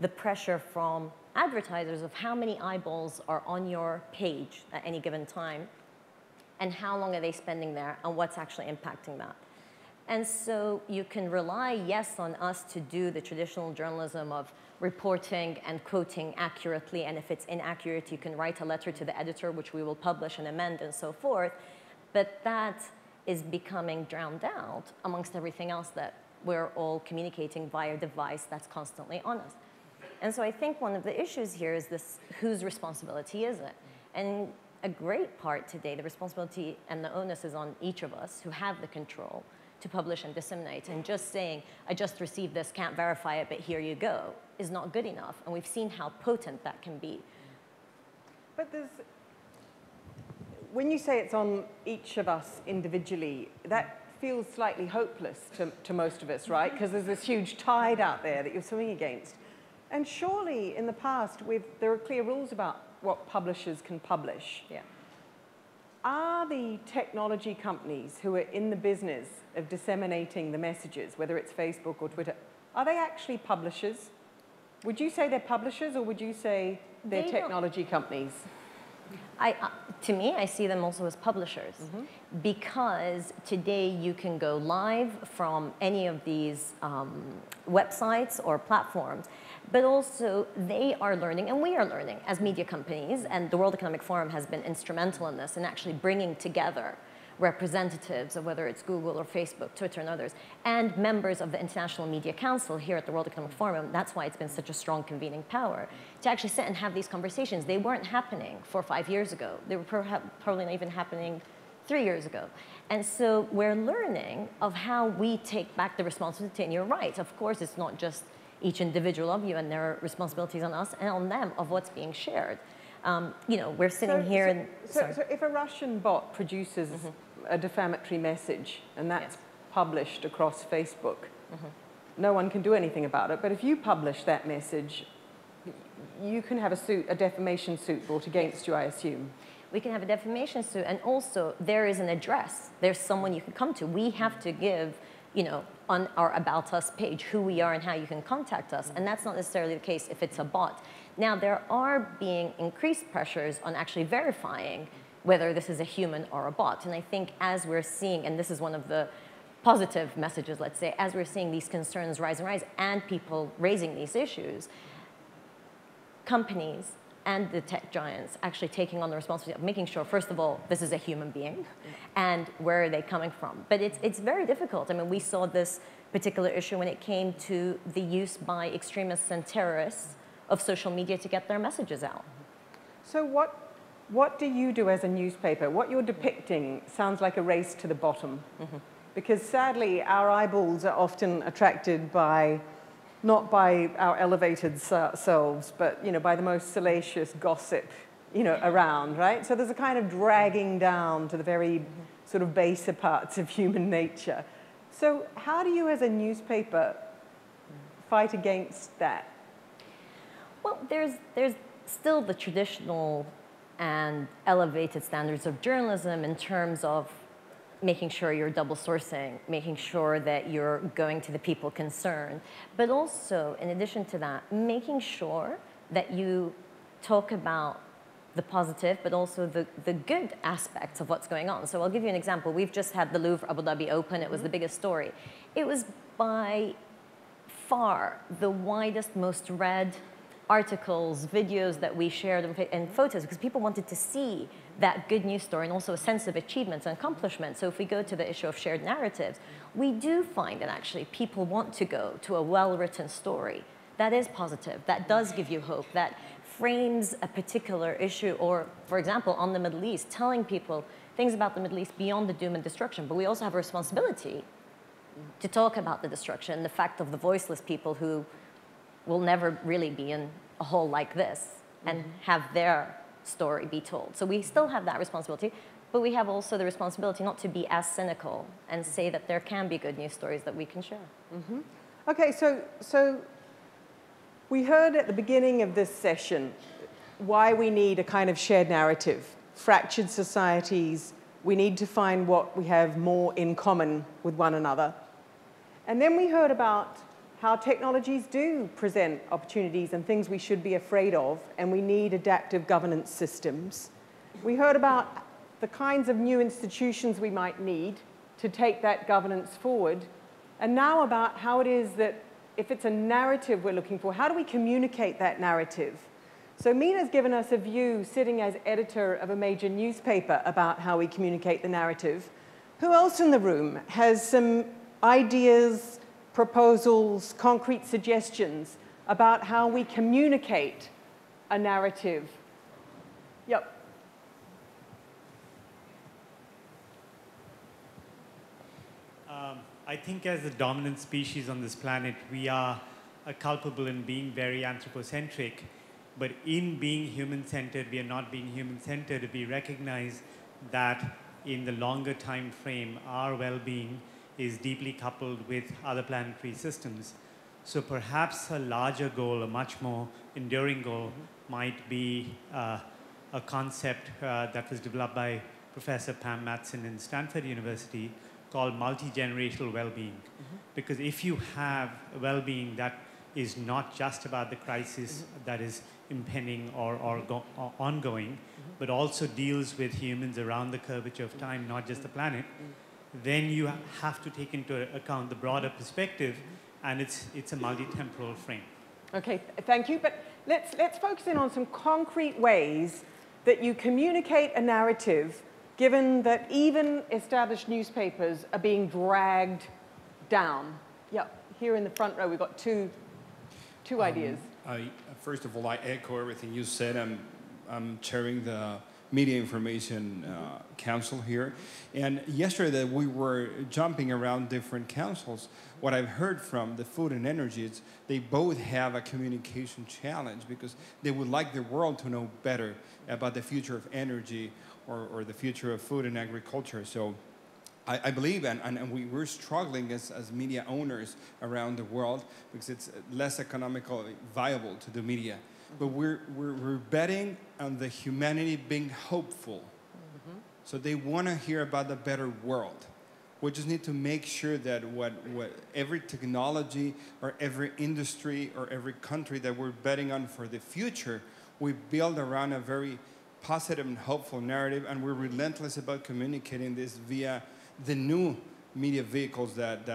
the pressure from advertisers of how many eyeballs are on your page at any given time, and how long are they spending there, and what's actually impacting that. And so you can rely, yes, on us to do the traditional journalism of reporting and quoting accurately, and if it's inaccurate, you can write a letter to the editor, which we will publish and amend and so forth, but that is becoming drowned out amongst everything else that we're all communicating via device that's constantly on us. And so I think one of the issues here is this, whose responsibility is it? And a great part today, the responsibility and the onus is on each of us who have the control to publish and disseminate. And just saying, I just received this, can't verify it, but here you go, is not good enough. And we've seen how potent that can be. But there's, when you say it's on each of us individually, that feels slightly hopeless to most of us, right? Because there's this huge tide out there that you're swimming against. And surely, in the past, there are clear rules about what publishers can publish. Yeah. Are the technology companies who are in the business of disseminating the messages, whether it's Facebook or Twitter, are they actually publishers? Would you say they're publishers, or would you say they're technology companies? To me, I see them also as publishers, because today you can go live from any of these websites or platforms, but also they are learning, and we are learning as media companies, and the World Economic Forum has been instrumental in this, in actually bringing together representatives of whether it's Google or Facebook, Twitter and others, and members of the International Media Council here at the World Economic Forum. That's why it's been such a strong convening power to actually sit and have these conversations. They weren't happening 4 or 5 years ago. They were probably not even happening 3 years ago. And so we're learning of how we take back the responsibility. And you're right, of course, it's not just each individual of you, and there are responsibilities on us and on them of what's being shared. You know, we're sitting here and... So if a Russian bot produces a defamatory message, and that's published across Facebook, no one can do anything about it. But if you publish that message, you can have a defamation suit brought against you, I assume. We can have a defamation suit, and also there is an address. There's someone you can come to. We have to give, you know, on our About Us page who we are and how you can contact us, and that's not necessarily the case if it's a bot. Now, there are being increased pressures on actually verifying whether this is a human or a bot. And I think as we're seeing, and this is one of the positive messages, let's say, as we're seeing these concerns rise and rise and people raising these issues, companies and the tech giants actually taking on the responsibility of making sure, first of all, this is a human being and where are they coming from. But it's very difficult. I mean, we saw this particular issue when it came to the use by extremists and terrorists of social media to get their messages out. So what do you do as a newspaper? What you're depicting sounds like a race to the bottom. Because sadly, our eyeballs are often attracted by, not by our elevated selves, but by the most salacious gossip around, right? So there's a kind of dragging down to the very sort of baser parts of human nature. So how do you as a newspaper fight against that? Well, there's still the traditional and elevated standards of journalism in terms of making sure you're double sourcing, making sure that you're going to the people concerned, but also, in addition to that, making sure that you talk about the positive, but also the good aspects of what's going on. So I'll give you an example. We've just had the Louvre Abu Dhabi open. It was the biggest story. It was by far the widest, most read articles, videos that we shared, and photos, because people wanted to see that good news story and also a sense of achievements and accomplishments. So if we go to the issue of shared narratives, we do find that actually people want to go to a well-written story that is positive, that does give you hope, that frames a particular issue, or, for example, on the Middle East, telling people things about the Middle East beyond the doom and destruction. But we also have a responsibility to talk about the destruction and the fact of the voiceless people who will never really be in a hole like this and have their story be told. So we still have that responsibility, But we have also the responsibility not to be as cynical and say that there can be good news stories that we can share. Mm-hmm. Okay, so we heard at the beginning of this session why we need a kind of shared narrative. Fractured societies, we need to find what we have more in common with one another. And then we heard about how technologies do present opportunities and things we should be afraid of, and we need adaptive governance systems. We heard about the kinds of new institutions we might need to take that governance forward, and now about how it is that, if it's a narrative we're looking for, how do we communicate that narrative? So Mina's given us a view, sitting as editor of a major newspaper, about how we communicate the narrative. Who else in the room has some ideas, proposals, concrete suggestions about how we communicate a narrative? Yep. I think as the dominant species on this planet, we are culpable in being very anthropocentric. But in being human-centered, we are not being human-centered. We recognize that in the longer time frame, our well-being is deeply coupled with other planetary systems. So perhaps a larger goal, a much more enduring goal, might be a concept that was developed by Professor Pam Matson in Stanford University, called multi-generational well-being. Mm-hmm. Because if you have a well-being that is not just about the crisis mm-hmm. that is impending or ongoing, mm-hmm. but also deals with humans around the curvature of time, not just the planet, mm-hmm. then you have to take into account the broader perspective, and it's a multi-temporal frame. Okay, thank you. But let's focus in on some concrete ways that you communicate a narrative, given that even established newspapers are being dragged down. Yep, here in the front row, we've got two ideas. First of all, I echo everything you said. I'm chairing the Media Information Council here. And yesterday, we were jumping around different councils. What I've heard from the Food and Energy is they both have a communication challenge because they would like the world to know better about the future of energy, or the future of food and agriculture. So I believe, and we're struggling as media owners around the world because it's less economically viable to do media. But we're betting on the humanity being hopeful. Mm-hmm. So they want to hear about the better world. We just need to make sure that what every technology or every industry or every country that we're betting on for the future, we build around a very positive and hopeful narrative, and we're relentless about communicating this via the new media vehicles that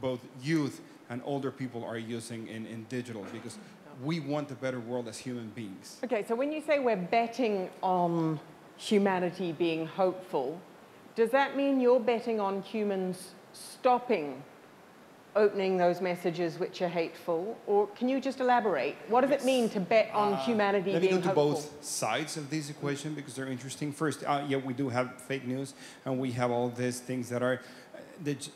both youth and older people are using in digital, because we want a better world as human beings. Okay, so when you say we're betting on humanity being hopeful, does that mean you're betting on humans stopping opening those messages which are hateful? Or can you just elaborate? What does it mean to bet on humanity being hopeful? Let me go to both sides of this equation because they're interesting. First, yeah, we do have fake news, and we have all these things that are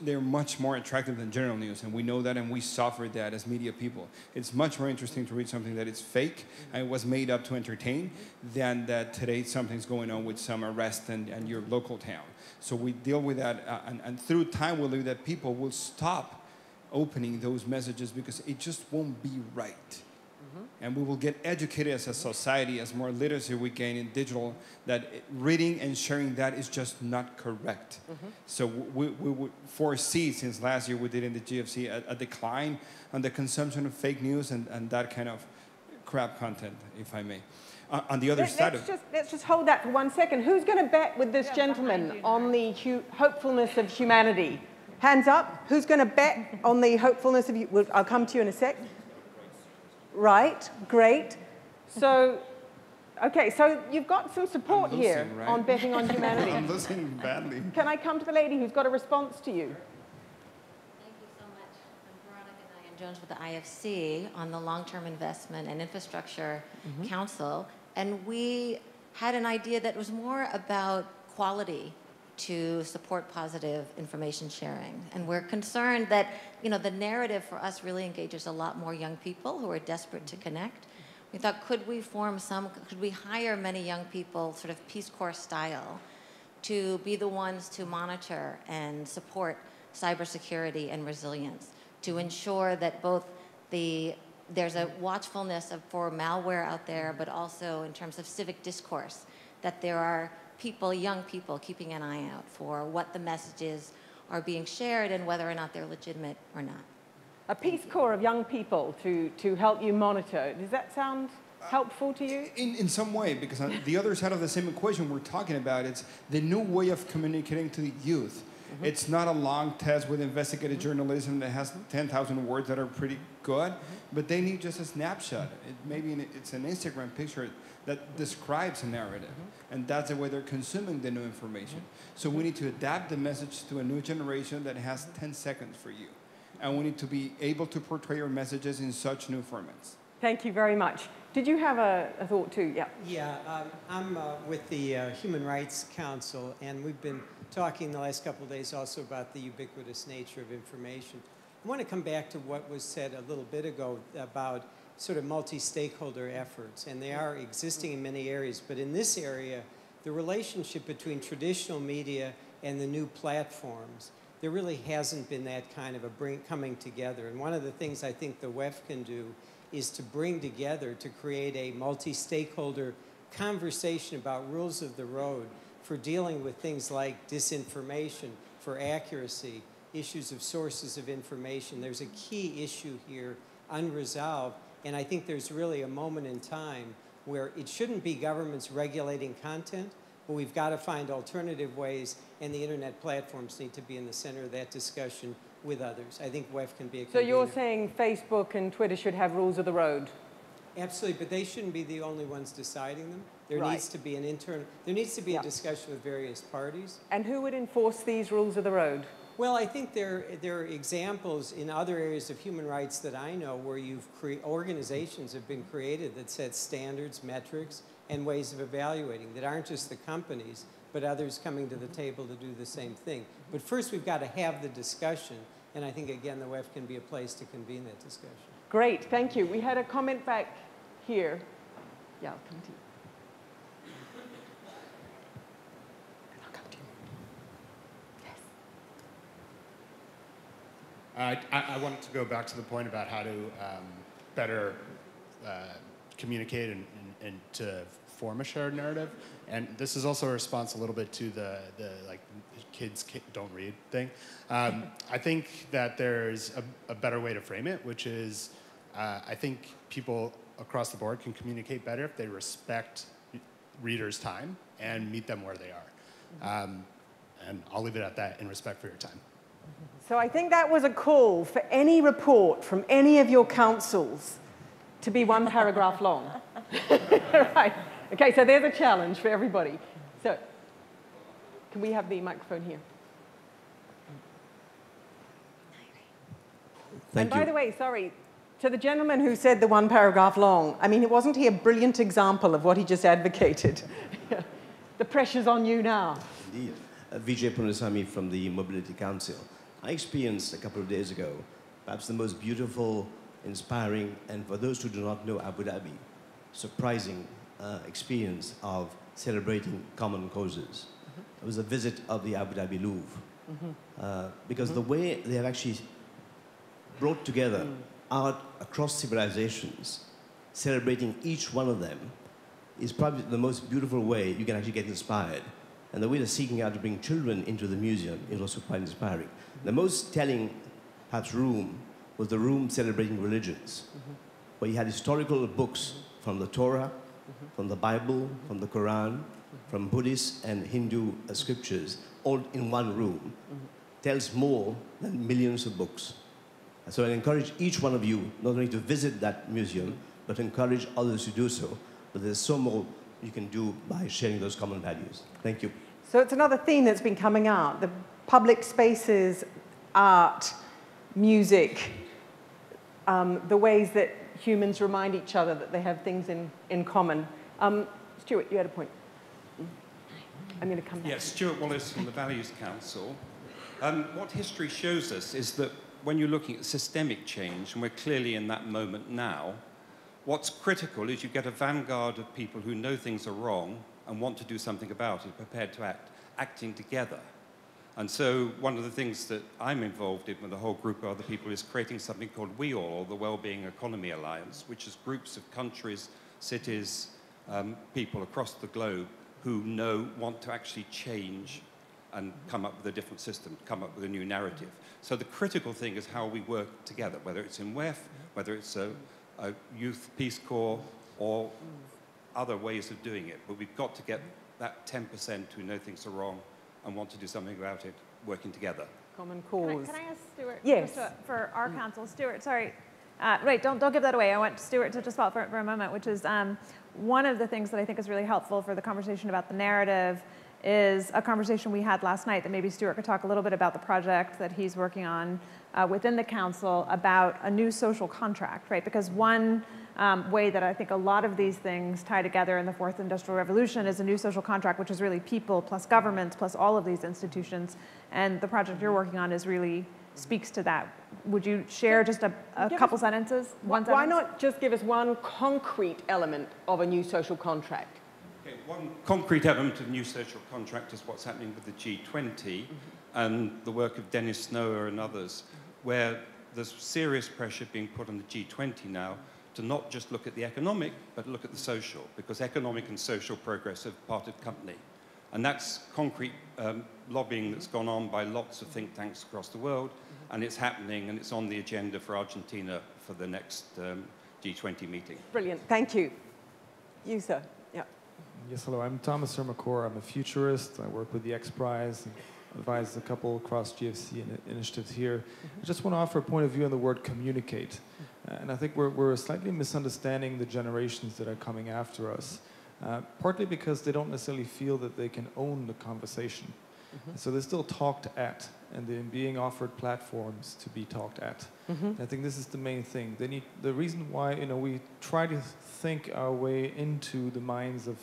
they're much more attractive than general news, and we know that, and we suffer that as media people. It's much more interesting to read something that is fake and was made up to entertain than that today something's going on with some arrest in your local town. So we deal with that, and through time we'll leave that people will stop opening those messages because it just won't be right. Mm-hmm. And we will get educated as a society, as more literacy we gain in digital, that reading and sharing that is just not correct. Mm-hmm. So we would foresee, since last year we did in the GFC, a decline on the consumption of fake news and that kind of crap content, if I may. On the other side of... Let's just hold that for 1 second. Who's going to bet with this gentleman on the hopefulness of humanity? Hands up. Who's going to bet on the hopefulness of you? Well, I'll come to you in a sec. Right. Great. So, okay. So you've got some support here on betting on humanity. I'm losing badly. Can I come to the lady who's got a response to you? Thank you so much. I'm Veronica Nyan-Jones with the IFC on the Long-Term Investment and Infrastructure mm-hmm. Council. And we had an idea that was more about quality to support positive information sharing. And we're concerned that, you know, the narrative for us really engages a lot more young people who are desperate to connect. We thought, could we hire many young people, sort of Peace Corps style, to be the ones to monitor and support cybersecurity and resilience, to ensure that both there's a watchfulness for malware out there, but also in terms of civic discourse, that there are people, young people, keeping an eye out for what the messages are being shared and whether or not they're legitimate or not. A Peace Corps of young people to help you monitor. Does that sound helpful to you? In some way, because on the other side of the same equation we're talking about, it's the new way of communicating to the youth. Mm-hmm. It's not a long test with investigative mm-hmm. journalism that has 10,000 words that are pretty good, mm-hmm. but they need just a snapshot. Maybe it's an Instagram picture that describes a narrative, mm-hmm. and that's the way they're consuming the new information. Mm-hmm. So we need to adapt the message to a new generation that has 10 seconds for you, and we need to be able to portray our messages in such new formats. Thank you very much. Did you have a thought too? Yeah. Yeah, I'm with the Human Rights Council, and we've been talking the last couple of days also about the ubiquitous nature of information. I want to come back to what was said a little bit ago about sort of multi-stakeholder efforts, and they are existing in many areas, but in this area, the relationship between traditional media and the new platforms, there really hasn't been that kind of a coming together. And one of the things I think the WEF can do is to bring together, to create a multi-stakeholder conversation about rules of the road for dealing with things like disinformation, for accuracy, issues of sources of information. There's a key issue here, unresolved, and I think there's really a moment in time where it shouldn't be governments regulating content, but we've got to find alternative ways, and the internet platforms need to be in the center of that discussion with others. I think WEF can be a convener. So you're saying Facebook and Twitter should have rules of the road? Absolutely, but they shouldn't be the only ones deciding them. There right. needs to be an internal, there needs to be yeah. a discussion with various parties. And who would enforce these rules of the road? Well, I think there are examples in other areas of human rights that I know where organizations have been created that set standards, metrics, and ways of evaluating that aren't just the companies, but others coming to the table to do the same thing. But first, we've got to have the discussion, and I think, again, the WEF can be a place to convene that discussion. Great, thank you. We had a comment back here. Yeah, I'll come to you. And I'll come to you. Yes. I wanted to go back to the point about how to better communicate and to form a shared narrative, and this is also a response a little bit to the like kids don't read thing. I think that there's a better way to frame it, which is I think people across the board can communicate better if they respect readers' time and meet them where they are. And I'll leave it at that in respect for your time. So I think that was a call for any report from any of your councils to be one paragraph long. Right. Okay, so there's a challenge for everybody. So, can we have the microphone here? Thank you. And by the way, sorry, to the gentleman who said the one paragraph long, I mean, wasn't he a brilliant example of what he just advocated? The pressure's on you now. Indeed. Vijay Punasamy from the Mobility Council. I experienced a couple of days ago, perhaps the most beautiful, inspiring, and for those who do not know Abu Dhabi, surprising experience of celebrating common causes. Mm-hmm. It was a visit of the Abu Dhabi Louvre. Mm-hmm. Because mm-hmm. the way they have actually brought together mm. art across civilizations, celebrating each one of them, is probably the most beautiful way you can actually get inspired. And the way they're seeking out to bring children into the museum is also quite inspiring. Mm-hmm. The most telling, perhaps, room was the room celebrating religions, mm-hmm. where you had historical books from the Torah, from the Bible, from the Quran, from Buddhist and Hindu scriptures, all in one room, tells more than millions of books. And so I encourage each one of you not only to visit that museum, but encourage others to do so. But there's so more you can do by sharing those common values. Thank you. So it's another theme that's been coming out, the public spaces, art, music, the ways that humans remind each other that they have things in common. Stuart, you had a point. I'm going to come back. Yes, Stuart Wallace from the Values Council. What history shows us is that when you're looking at systemic change, and we're clearly in that moment now, what's critical is you get a vanguard of people who know things are wrong and want to do something about it, prepared to act. acting together. And so one of the things that I'm involved in with a whole group of other people is creating something called We All, or the Wellbeing Economy Alliance, which is groups of countries, cities, people across the globe who want to actually change and come up with a different system, come up with a new narrative. So the critical thing is how we work together, whether it's in WEF, whether it's a youth Peace Corps, or other ways of doing it. But we've got to get that 10% who know things are wrong and want to do something about it, working together. Common cause. Can I ask Stuart? Yes. For our council, Stuart, sorry. Right, don't give that away. I want Stuart to just stop for a moment, which is one of the things that I think is really helpful for the conversation about the narrative is a conversation we had last night that maybe Stuart could talk a little bit about the project that he's working on within the council about a new social contract, right? Because one way that I think a lot of these things tie together in the Fourth Industrial Revolution is a new social contract, which is really people plus governments plus all of these institutions. And the project you're working on is really speaks to that. Would you share just a couple sentences? Why not just give us one concrete element of a new social contract? Okay, one concrete element of new social contract is what's happening with the G20 and the work of Dennis Snow and others, where there's serious pressure being put on the G20 now to not just look at the economic, but look at the social, because economic and social progress have parted company. And that's concrete lobbying that's gone on by lots of think tanks across the world, and it's happening, and it's on the agenda for Argentina for the next G20 meeting. Brilliant. Thank you. You, sir. Yeah. Yes, hello. I'm Thomas Ermacor. I'm a futurist. I work with the X Prize and advise a couple cross-GFC initiatives here. I just want to offer a point of view on the word communicate. And I think we're slightly misunderstanding the generations that are coming after us. Partly because they don't necessarily feel that they can own the conversation. So they're still talked at, and they're being offered platforms to be talked at. I think this is the main thing. They need, the reason why we try to think our way into the minds of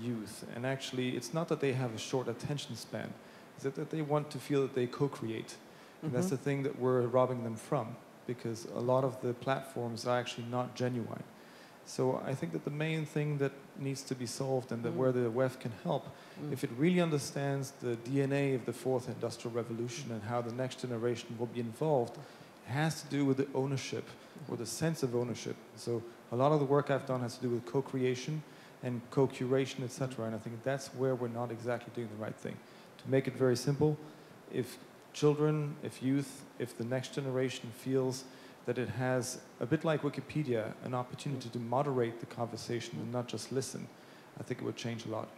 youth, and actually it's not that they have a short attention span, it's that they want to feel that they co-create. And that's the thing that we're robbing them from, because a lot of the platforms are actually not genuine. So I think that the main thing that needs to be solved and that where the WEF can help, if it really understands the DNA of the Fourth Industrial Revolution and how the next generation will be involved, it has to do with the ownership or the sense of ownership. So a lot of the work I've done has to do with co-creation and co-curation, etc. And I think that's where we're not exactly doing the right thing. To make it very simple, if children, if youth, if the next generation feels that it has, a bit like Wikipedia, an opportunity to moderate the conversation and not just listen, I think it would change a lot.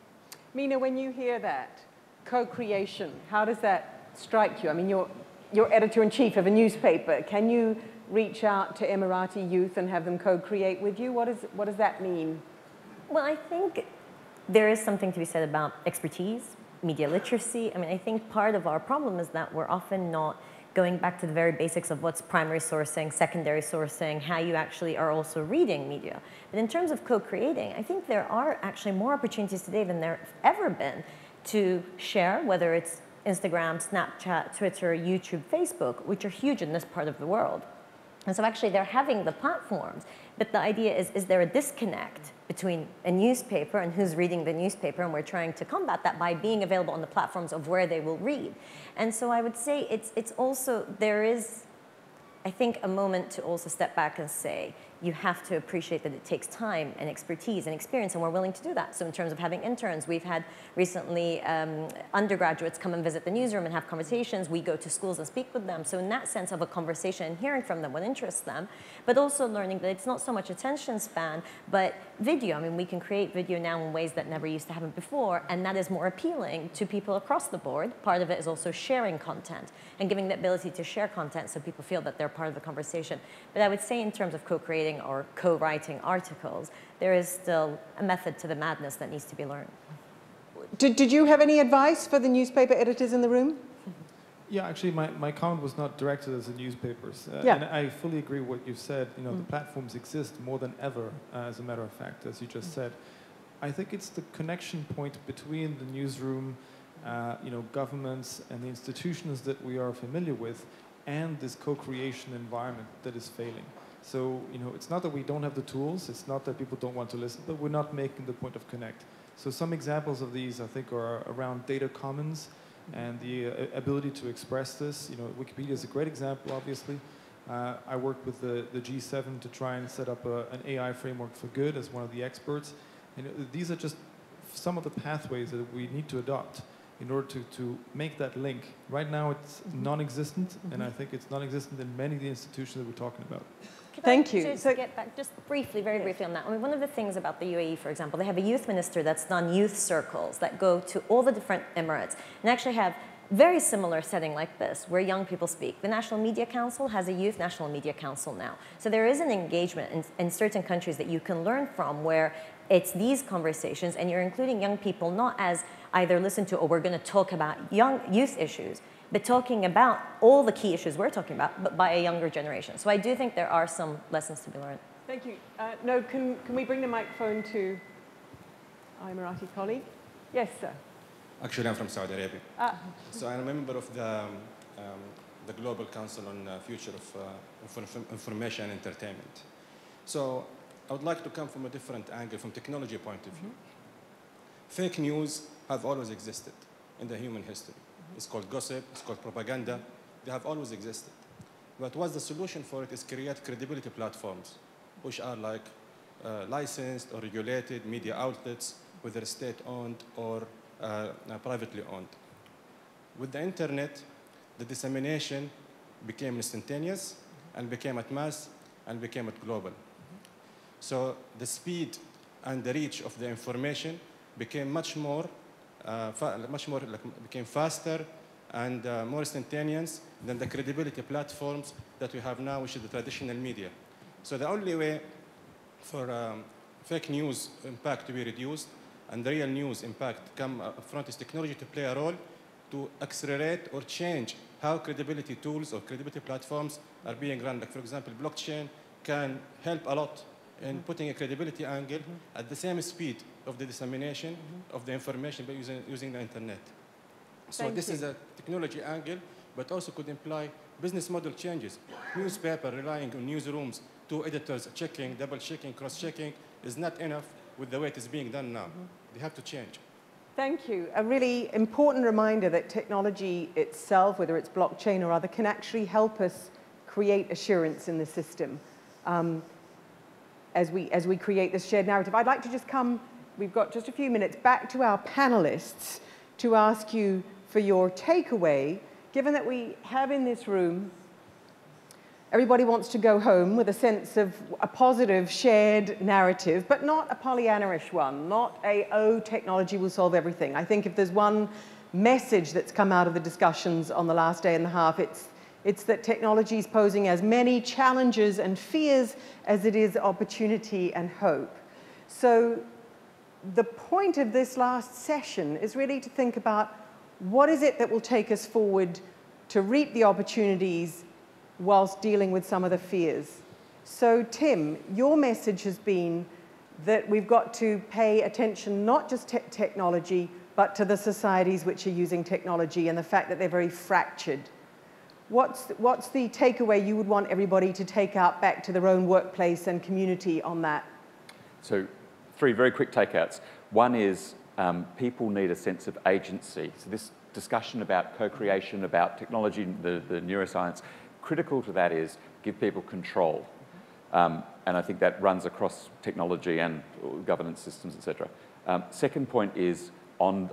Mina, when you hear that, co-creation, how does that strike you? I mean, you're editor-in-chief of a newspaper. Can you reach out to Emirati youth and have them co-create with you? What does that mean? Well, I think there is something to be said about expertise, media literacy. I mean, I think part of our problem is that we're often not going back to the very basics of what's primary sourcing, secondary sourcing, how you actually are also reading media. But in terms of co-creating, I think there are actually more opportunities today than there have ever been to share, whether it's Instagram, Snapchat, Twitter, YouTube, Facebook, which are huge in this part of the world. And so actually they're having the platforms. But the idea is there a disconnect between a newspaper and who's reading the newspaper? And we're trying to combat that by being available on the platforms of where they will read. And so I would say it's also, there is, I think, a moment to also step back and say, you have to appreciate that it takes time and expertise and experience, and we're willing to do that. So in terms of having interns, we've had recently undergraduates come and visit the newsroom and have conversations. We go to schools and speak with them. So in that sense of a conversation and hearing from them what interests them, but also learning that it's not so much attention span, but video. I mean, we can create video now in ways that never used to happen before, and that is more appealing to people across the board. Part of it is also sharing content and giving the ability to share content so people feel that they're part of the conversation. But I would say in terms of co-creating or co-writing articles, there is still a method to the madness that needs to be learned. Did you have any advice for the newspaper editors in the room? Yeah, actually, my comment was not directed as the newspapers. And I fully agree with what you've said. The platforms exist more than ever, as a matter of fact, as you just said. I think it's the connection point between the newsroom, governments, and the institutions that we are familiar with, and this co-creation environment that is failing. So, it's not that we don't have the tools, it's not that people don't want to listen, but we're not making the point of connect. So some examples of these, I think, are around data commons and the ability to express this. You know, Wikipedia is a great example, obviously. I worked with the G7 to try and set up an AI framework for good as one of the experts. And these are just some of the pathways that we need to adopt in order to make that link. Right now it's non-existent, and I think it's non-existent in many of the institutions that we're talking about. Can I get back just briefly, very briefly on that. I mean, one of the things about the UAE, for example, they have a youth minister that's done youth circles that go to all the different Emirates and actually have very similar setting like this, where young people speak. The National Media Council has a Youth National Media Council now. So there is an engagement in certain countries that you can learn from, where it's these conversations and you're including young people not as either listen to or we're going to talk about youth issues, but talking about all the key issues we're talking about, but by a younger generation. So I do think there are some lessons to be learned. Thank you. No, can we bring the microphone to our Emirati colleague? Yes, sir. Actually, I'm from Saudi Arabia. So I'm a member of the Global Council on the Future of Information and Entertainment. So I would like to come from a different angle, from technology point of view. Fake news have always existed in the human history. It's called gossip, it's called propaganda. They have always existed. But what's the solution for it is create credibility platforms, which are like licensed or regulated media outlets, whether state-owned or privately owned. With the internet, the dissemination became instantaneous and became at mass and became at global. So the speed and the reach of the information became much more faster and more instantaneous than the credibility platforms that we have now, which is the traditional media. So the only way for fake news impact to be reduced and the real news impact come front is technology to play a role to accelerate or change how credibility tools or credibility platforms are being run. Like, for example, blockchain can help a lot in putting a credibility angle at the same speed of the dissemination of the information by using the internet. So this is a technology angle, but also could imply business model changes. Newspaper relying on newsrooms, 2 editors checking, double-checking, cross-checking is not enough with the way it is being done now. They have to change. Thank you. A really important reminder that technology itself, whether it's blockchain or other, can actually help us create assurance in the system as we create this shared narrative. I'd like to just come, we've got just a few minutes, back to our panelists to ask you for your takeaway, given that we have in this room, everybody wants to go home with a sense of a positive shared narrative, but not a Pollyanna-ish one, not a, oh, technology will solve everything. I think if there's one message that's come out of the discussions on the last day and a half, it's that technology is posing as many challenges and fears as it is opportunity and hope. So the point of this last session is really to think about what is it that will take us forward to reap the opportunities whilst dealing with some of the fears. So Tim, your message has been that we've got to pay attention not just to technology, but to the societies which are using technology and the fact that they're very fractured. What's the takeaway you would want everybody to take out back to their own workplace and community on that? So 3 very quick takeouts. One is people need a sense of agency. So this discussion about co-creation, about technology, the neuroscience, critical to that is give people control. And I think that runs across technology and governance systems, etc. Second point is on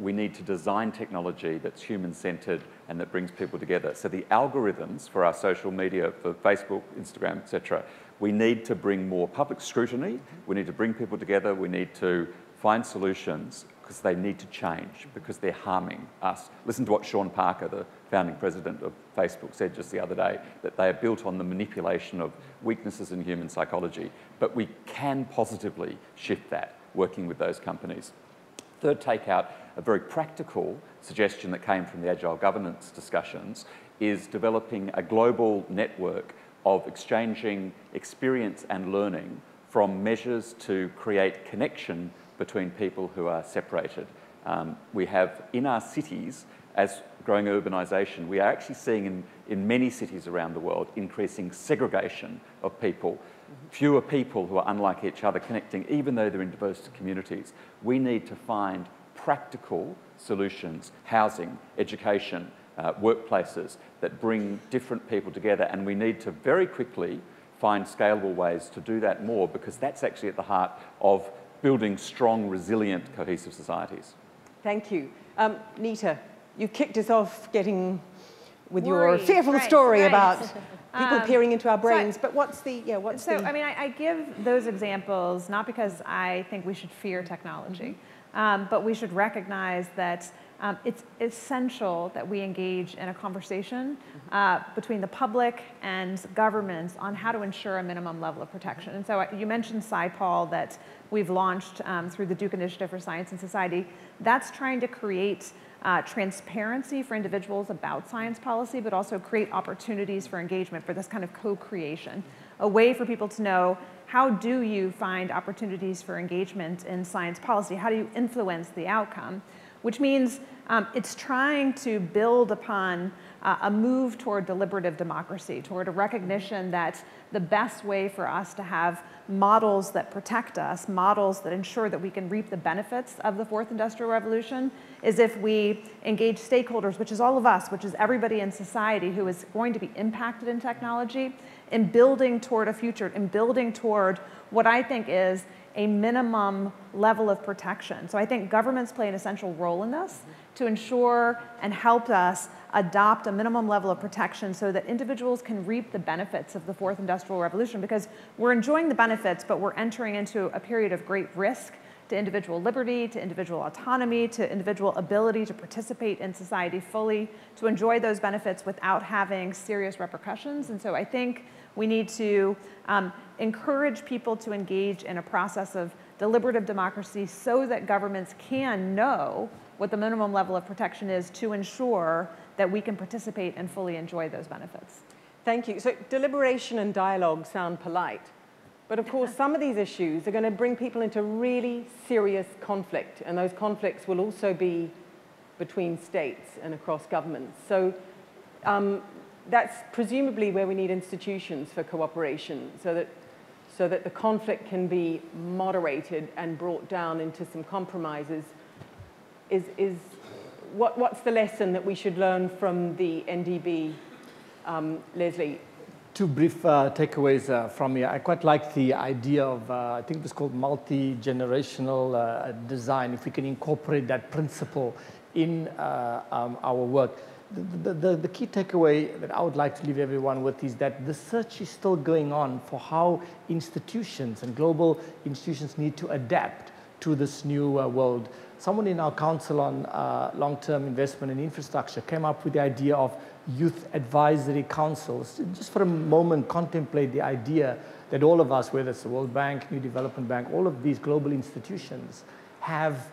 we need to design technology that's human-centered and that brings people together. So the algorithms for our social media, for Facebook, Instagram, etc., we need to bring more public scrutiny. We need to bring people together. We need to find solutions because they need to change, because they're harming us. Listen to what Sean Parker, the founding president of Facebook, said just the other day, that they are built on the manipulation of weaknesses in human psychology. But we can positively shift that, working with those companies. Third takeout, a very practical suggestion that came from the agile governance discussions, is developing a global network of exchanging experience and learning from measures to create connection between people who are separated. We have in our cities, as growing urbanization, we are actually seeing in many cities around the world increasing segregation of people fewer people who are unlike each other connecting, even though they're in diverse communities. We need to find practical solutions, housing, education, workplaces that bring different people together, and we need to very quickly find scalable ways to do that more, because that's actually at the heart of building strong, resilient, cohesive societies. Thank you. Nita, you kicked us off getting with your fearful story about people peering into our brains, but what's the, what's the... So, I mean, I give those examples not because I think we should fear technology, but we should recognize that it's essential that we engage in a conversation between the public and governments on how to ensure a minimum level of protection. And so you mentioned SciPol that we've launched through the Duke Initiative for Science and Society. That's trying to create transparency for individuals about science policy, but also create opportunities for engagement, for this kind of co-creation. A way for people to know, how do you find opportunities for engagement in science policy? How do you influence the outcome? Which means it's trying to build upon a move toward deliberative democracy, toward a recognition that the best way for us to have models that protect us, models that ensure that we can reap the benefits of the fourth industrial revolution, is if we engage stakeholders, which is all of us, which is everybody in society who is going to be impacted in technology, in building toward a future, in building toward what I think is a minimum level of protection. So I think governments play an essential role in this to ensure and help us adopt a minimum level of protection so that individuals can reap the benefits of the fourth industrial revolution, because we're enjoying the benefits, but we're entering into a period of great risk to individual liberty, to individual autonomy, to individual ability to participate in society fully, to enjoy those benefits without having serious repercussions. And so I think we need to encourage people to engage in a process of deliberative democracy so that governments can know what the minimum level of protection is to ensure that we can participate and fully enjoy those benefits. Thank you. So deliberation and dialogue sound polite, but of course some of these issues are going to bring people into really serious conflict, and those conflicts will also be between states and across governments. So that's presumably where we need institutions for cooperation, so that the conflict can be moderated and brought down into some compromises. What's the lesson that we should learn from the NDB, Leslie? Two brief takeaways from here. I quite like the idea of, I think it was called multi-generational design, if we can incorporate that principle in our work. The key takeaway that I would like to leave everyone with is that the search is still going on for how institutions and global institutions need to adapt to this new world. Someone in our Council on Long-Term Investment and Infrastructure came up with the idea of youth advisory councils. Just for a moment, contemplate the idea that all of us, whether it's the World Bank, New Development Bank, all of these global institutions have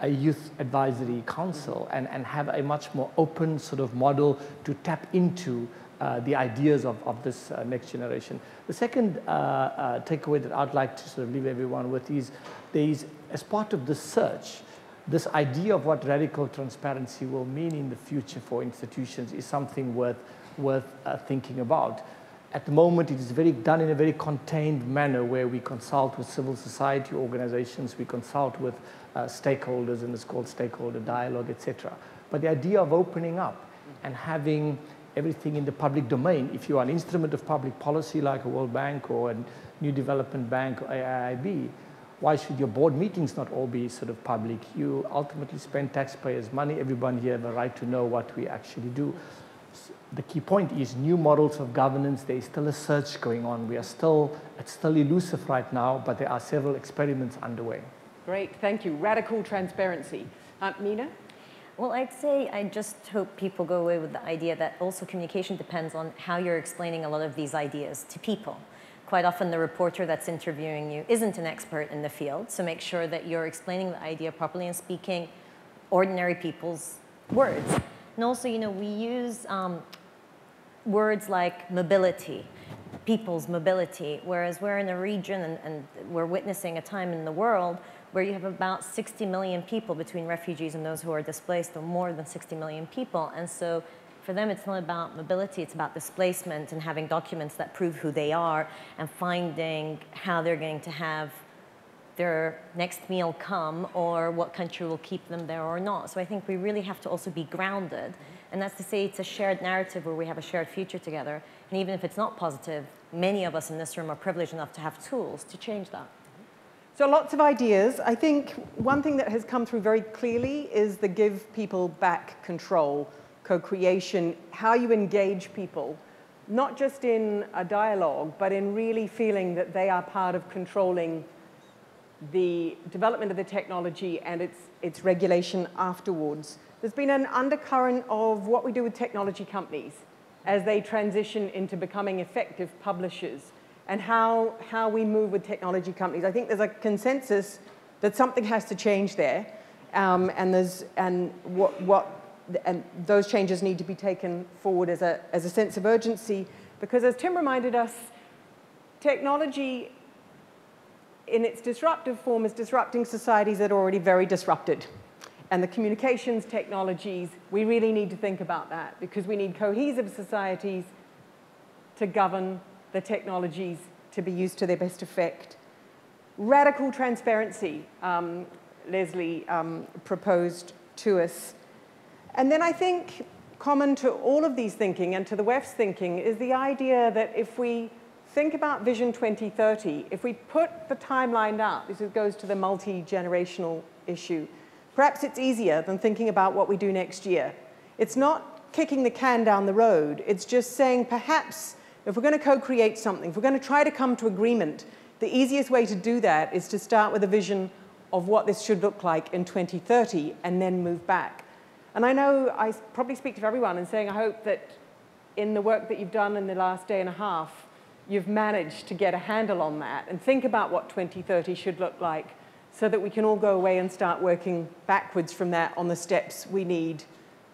a youth advisory council and have a much more open sort of model to tap into the ideas of this next generation. The second takeaway that I'd like to sort of leave everyone with is there is, as part of the search, this idea of what radical transparency will mean in the future for institutions is something worth thinking about. At the moment, it is done in a very contained manner where we consult with civil society organizations, we consult with stakeholders, and it's called stakeholder dialogue, etc. But the idea of opening up and having everything in the public domain, if you are an instrument of public policy like a World Bank or a New Development Bank or AIIB, why should your board meetings not all be sort of public? You ultimately spend taxpayers' money. Everyone here has a right to know what we actually do. The key point is new models of governance. There is still a search going on. We are still, it's still elusive right now, but there are several experiments underway. Great, thank you. Radical transparency. Mina? Well, I'd say I just hope people go away with the idea that also communication depends on how you're explaining a lot of these ideas to people. Quite often the reporter that's interviewing you isn't an expert in the field, so make sure that you're explaining the idea properly and speaking ordinary people's words. And also, you know, we use words like mobility, people's mobility, whereas we're in a region and we're witnessing a time in the world where you have about 60 million people between refugees and those who are displaced, or more than 60 million people. And so For them, it's not about mobility, it's about displacement and having documents that prove who they are and finding how they're going to have their next meal come or what country will keep them there or not. So I think we really have to also be grounded. And that's to say it's a shared narrative where we have a shared future together. And even if it's not positive, many of us in this room are privileged enough to have tools to change that. So lots of ideas. I think one thing that has come through very clearly is the give people back control, co-creation, how you engage people, not just in a dialogue, but in really feeling that they are part of controlling the development of the technology and its regulation afterwards. There's been an undercurrent of what we do with technology companies as they transition into becoming effective publishers, and how we move with technology companies. I think there's a consensus that something has to change there, and those changes need to be taken forward as a sense of urgency, because as Tim reminded us, technology in its disruptive form is disrupting societies that are already very disrupted. And the communications technologies, we really need to think about that, because we need cohesive societies to govern the technologies to be used to their best effect. Radical transparency, Leslie proposed to us. And then I think common to all of these thinking and to the WEF's thinking is the idea that if we think about Vision 2030, if we put the timeline out, this goes to the multi-generational issue, perhaps it's easier than thinking about what we do next year. It's not kicking the can down the road. It's just saying perhaps if we're going to co-create something, if we're going to try to come to agreement, the easiest way to do that is to start with a vision of what this should look like in 2030 and then move back. And I know I probably speak to everyone in saying I hope that in the work that you've done in the last day and a half, you've managed to get a handle on that and think about what 2030 should look like, so that we can all go away and start working backwards from that on the steps we need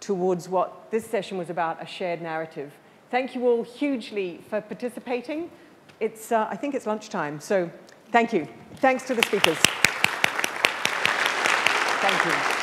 towards what this session was about, a shared narrative. Thank you all hugely for participating. It's, I think it's lunchtime, so thank you. Thanks to the speakers. Thank you.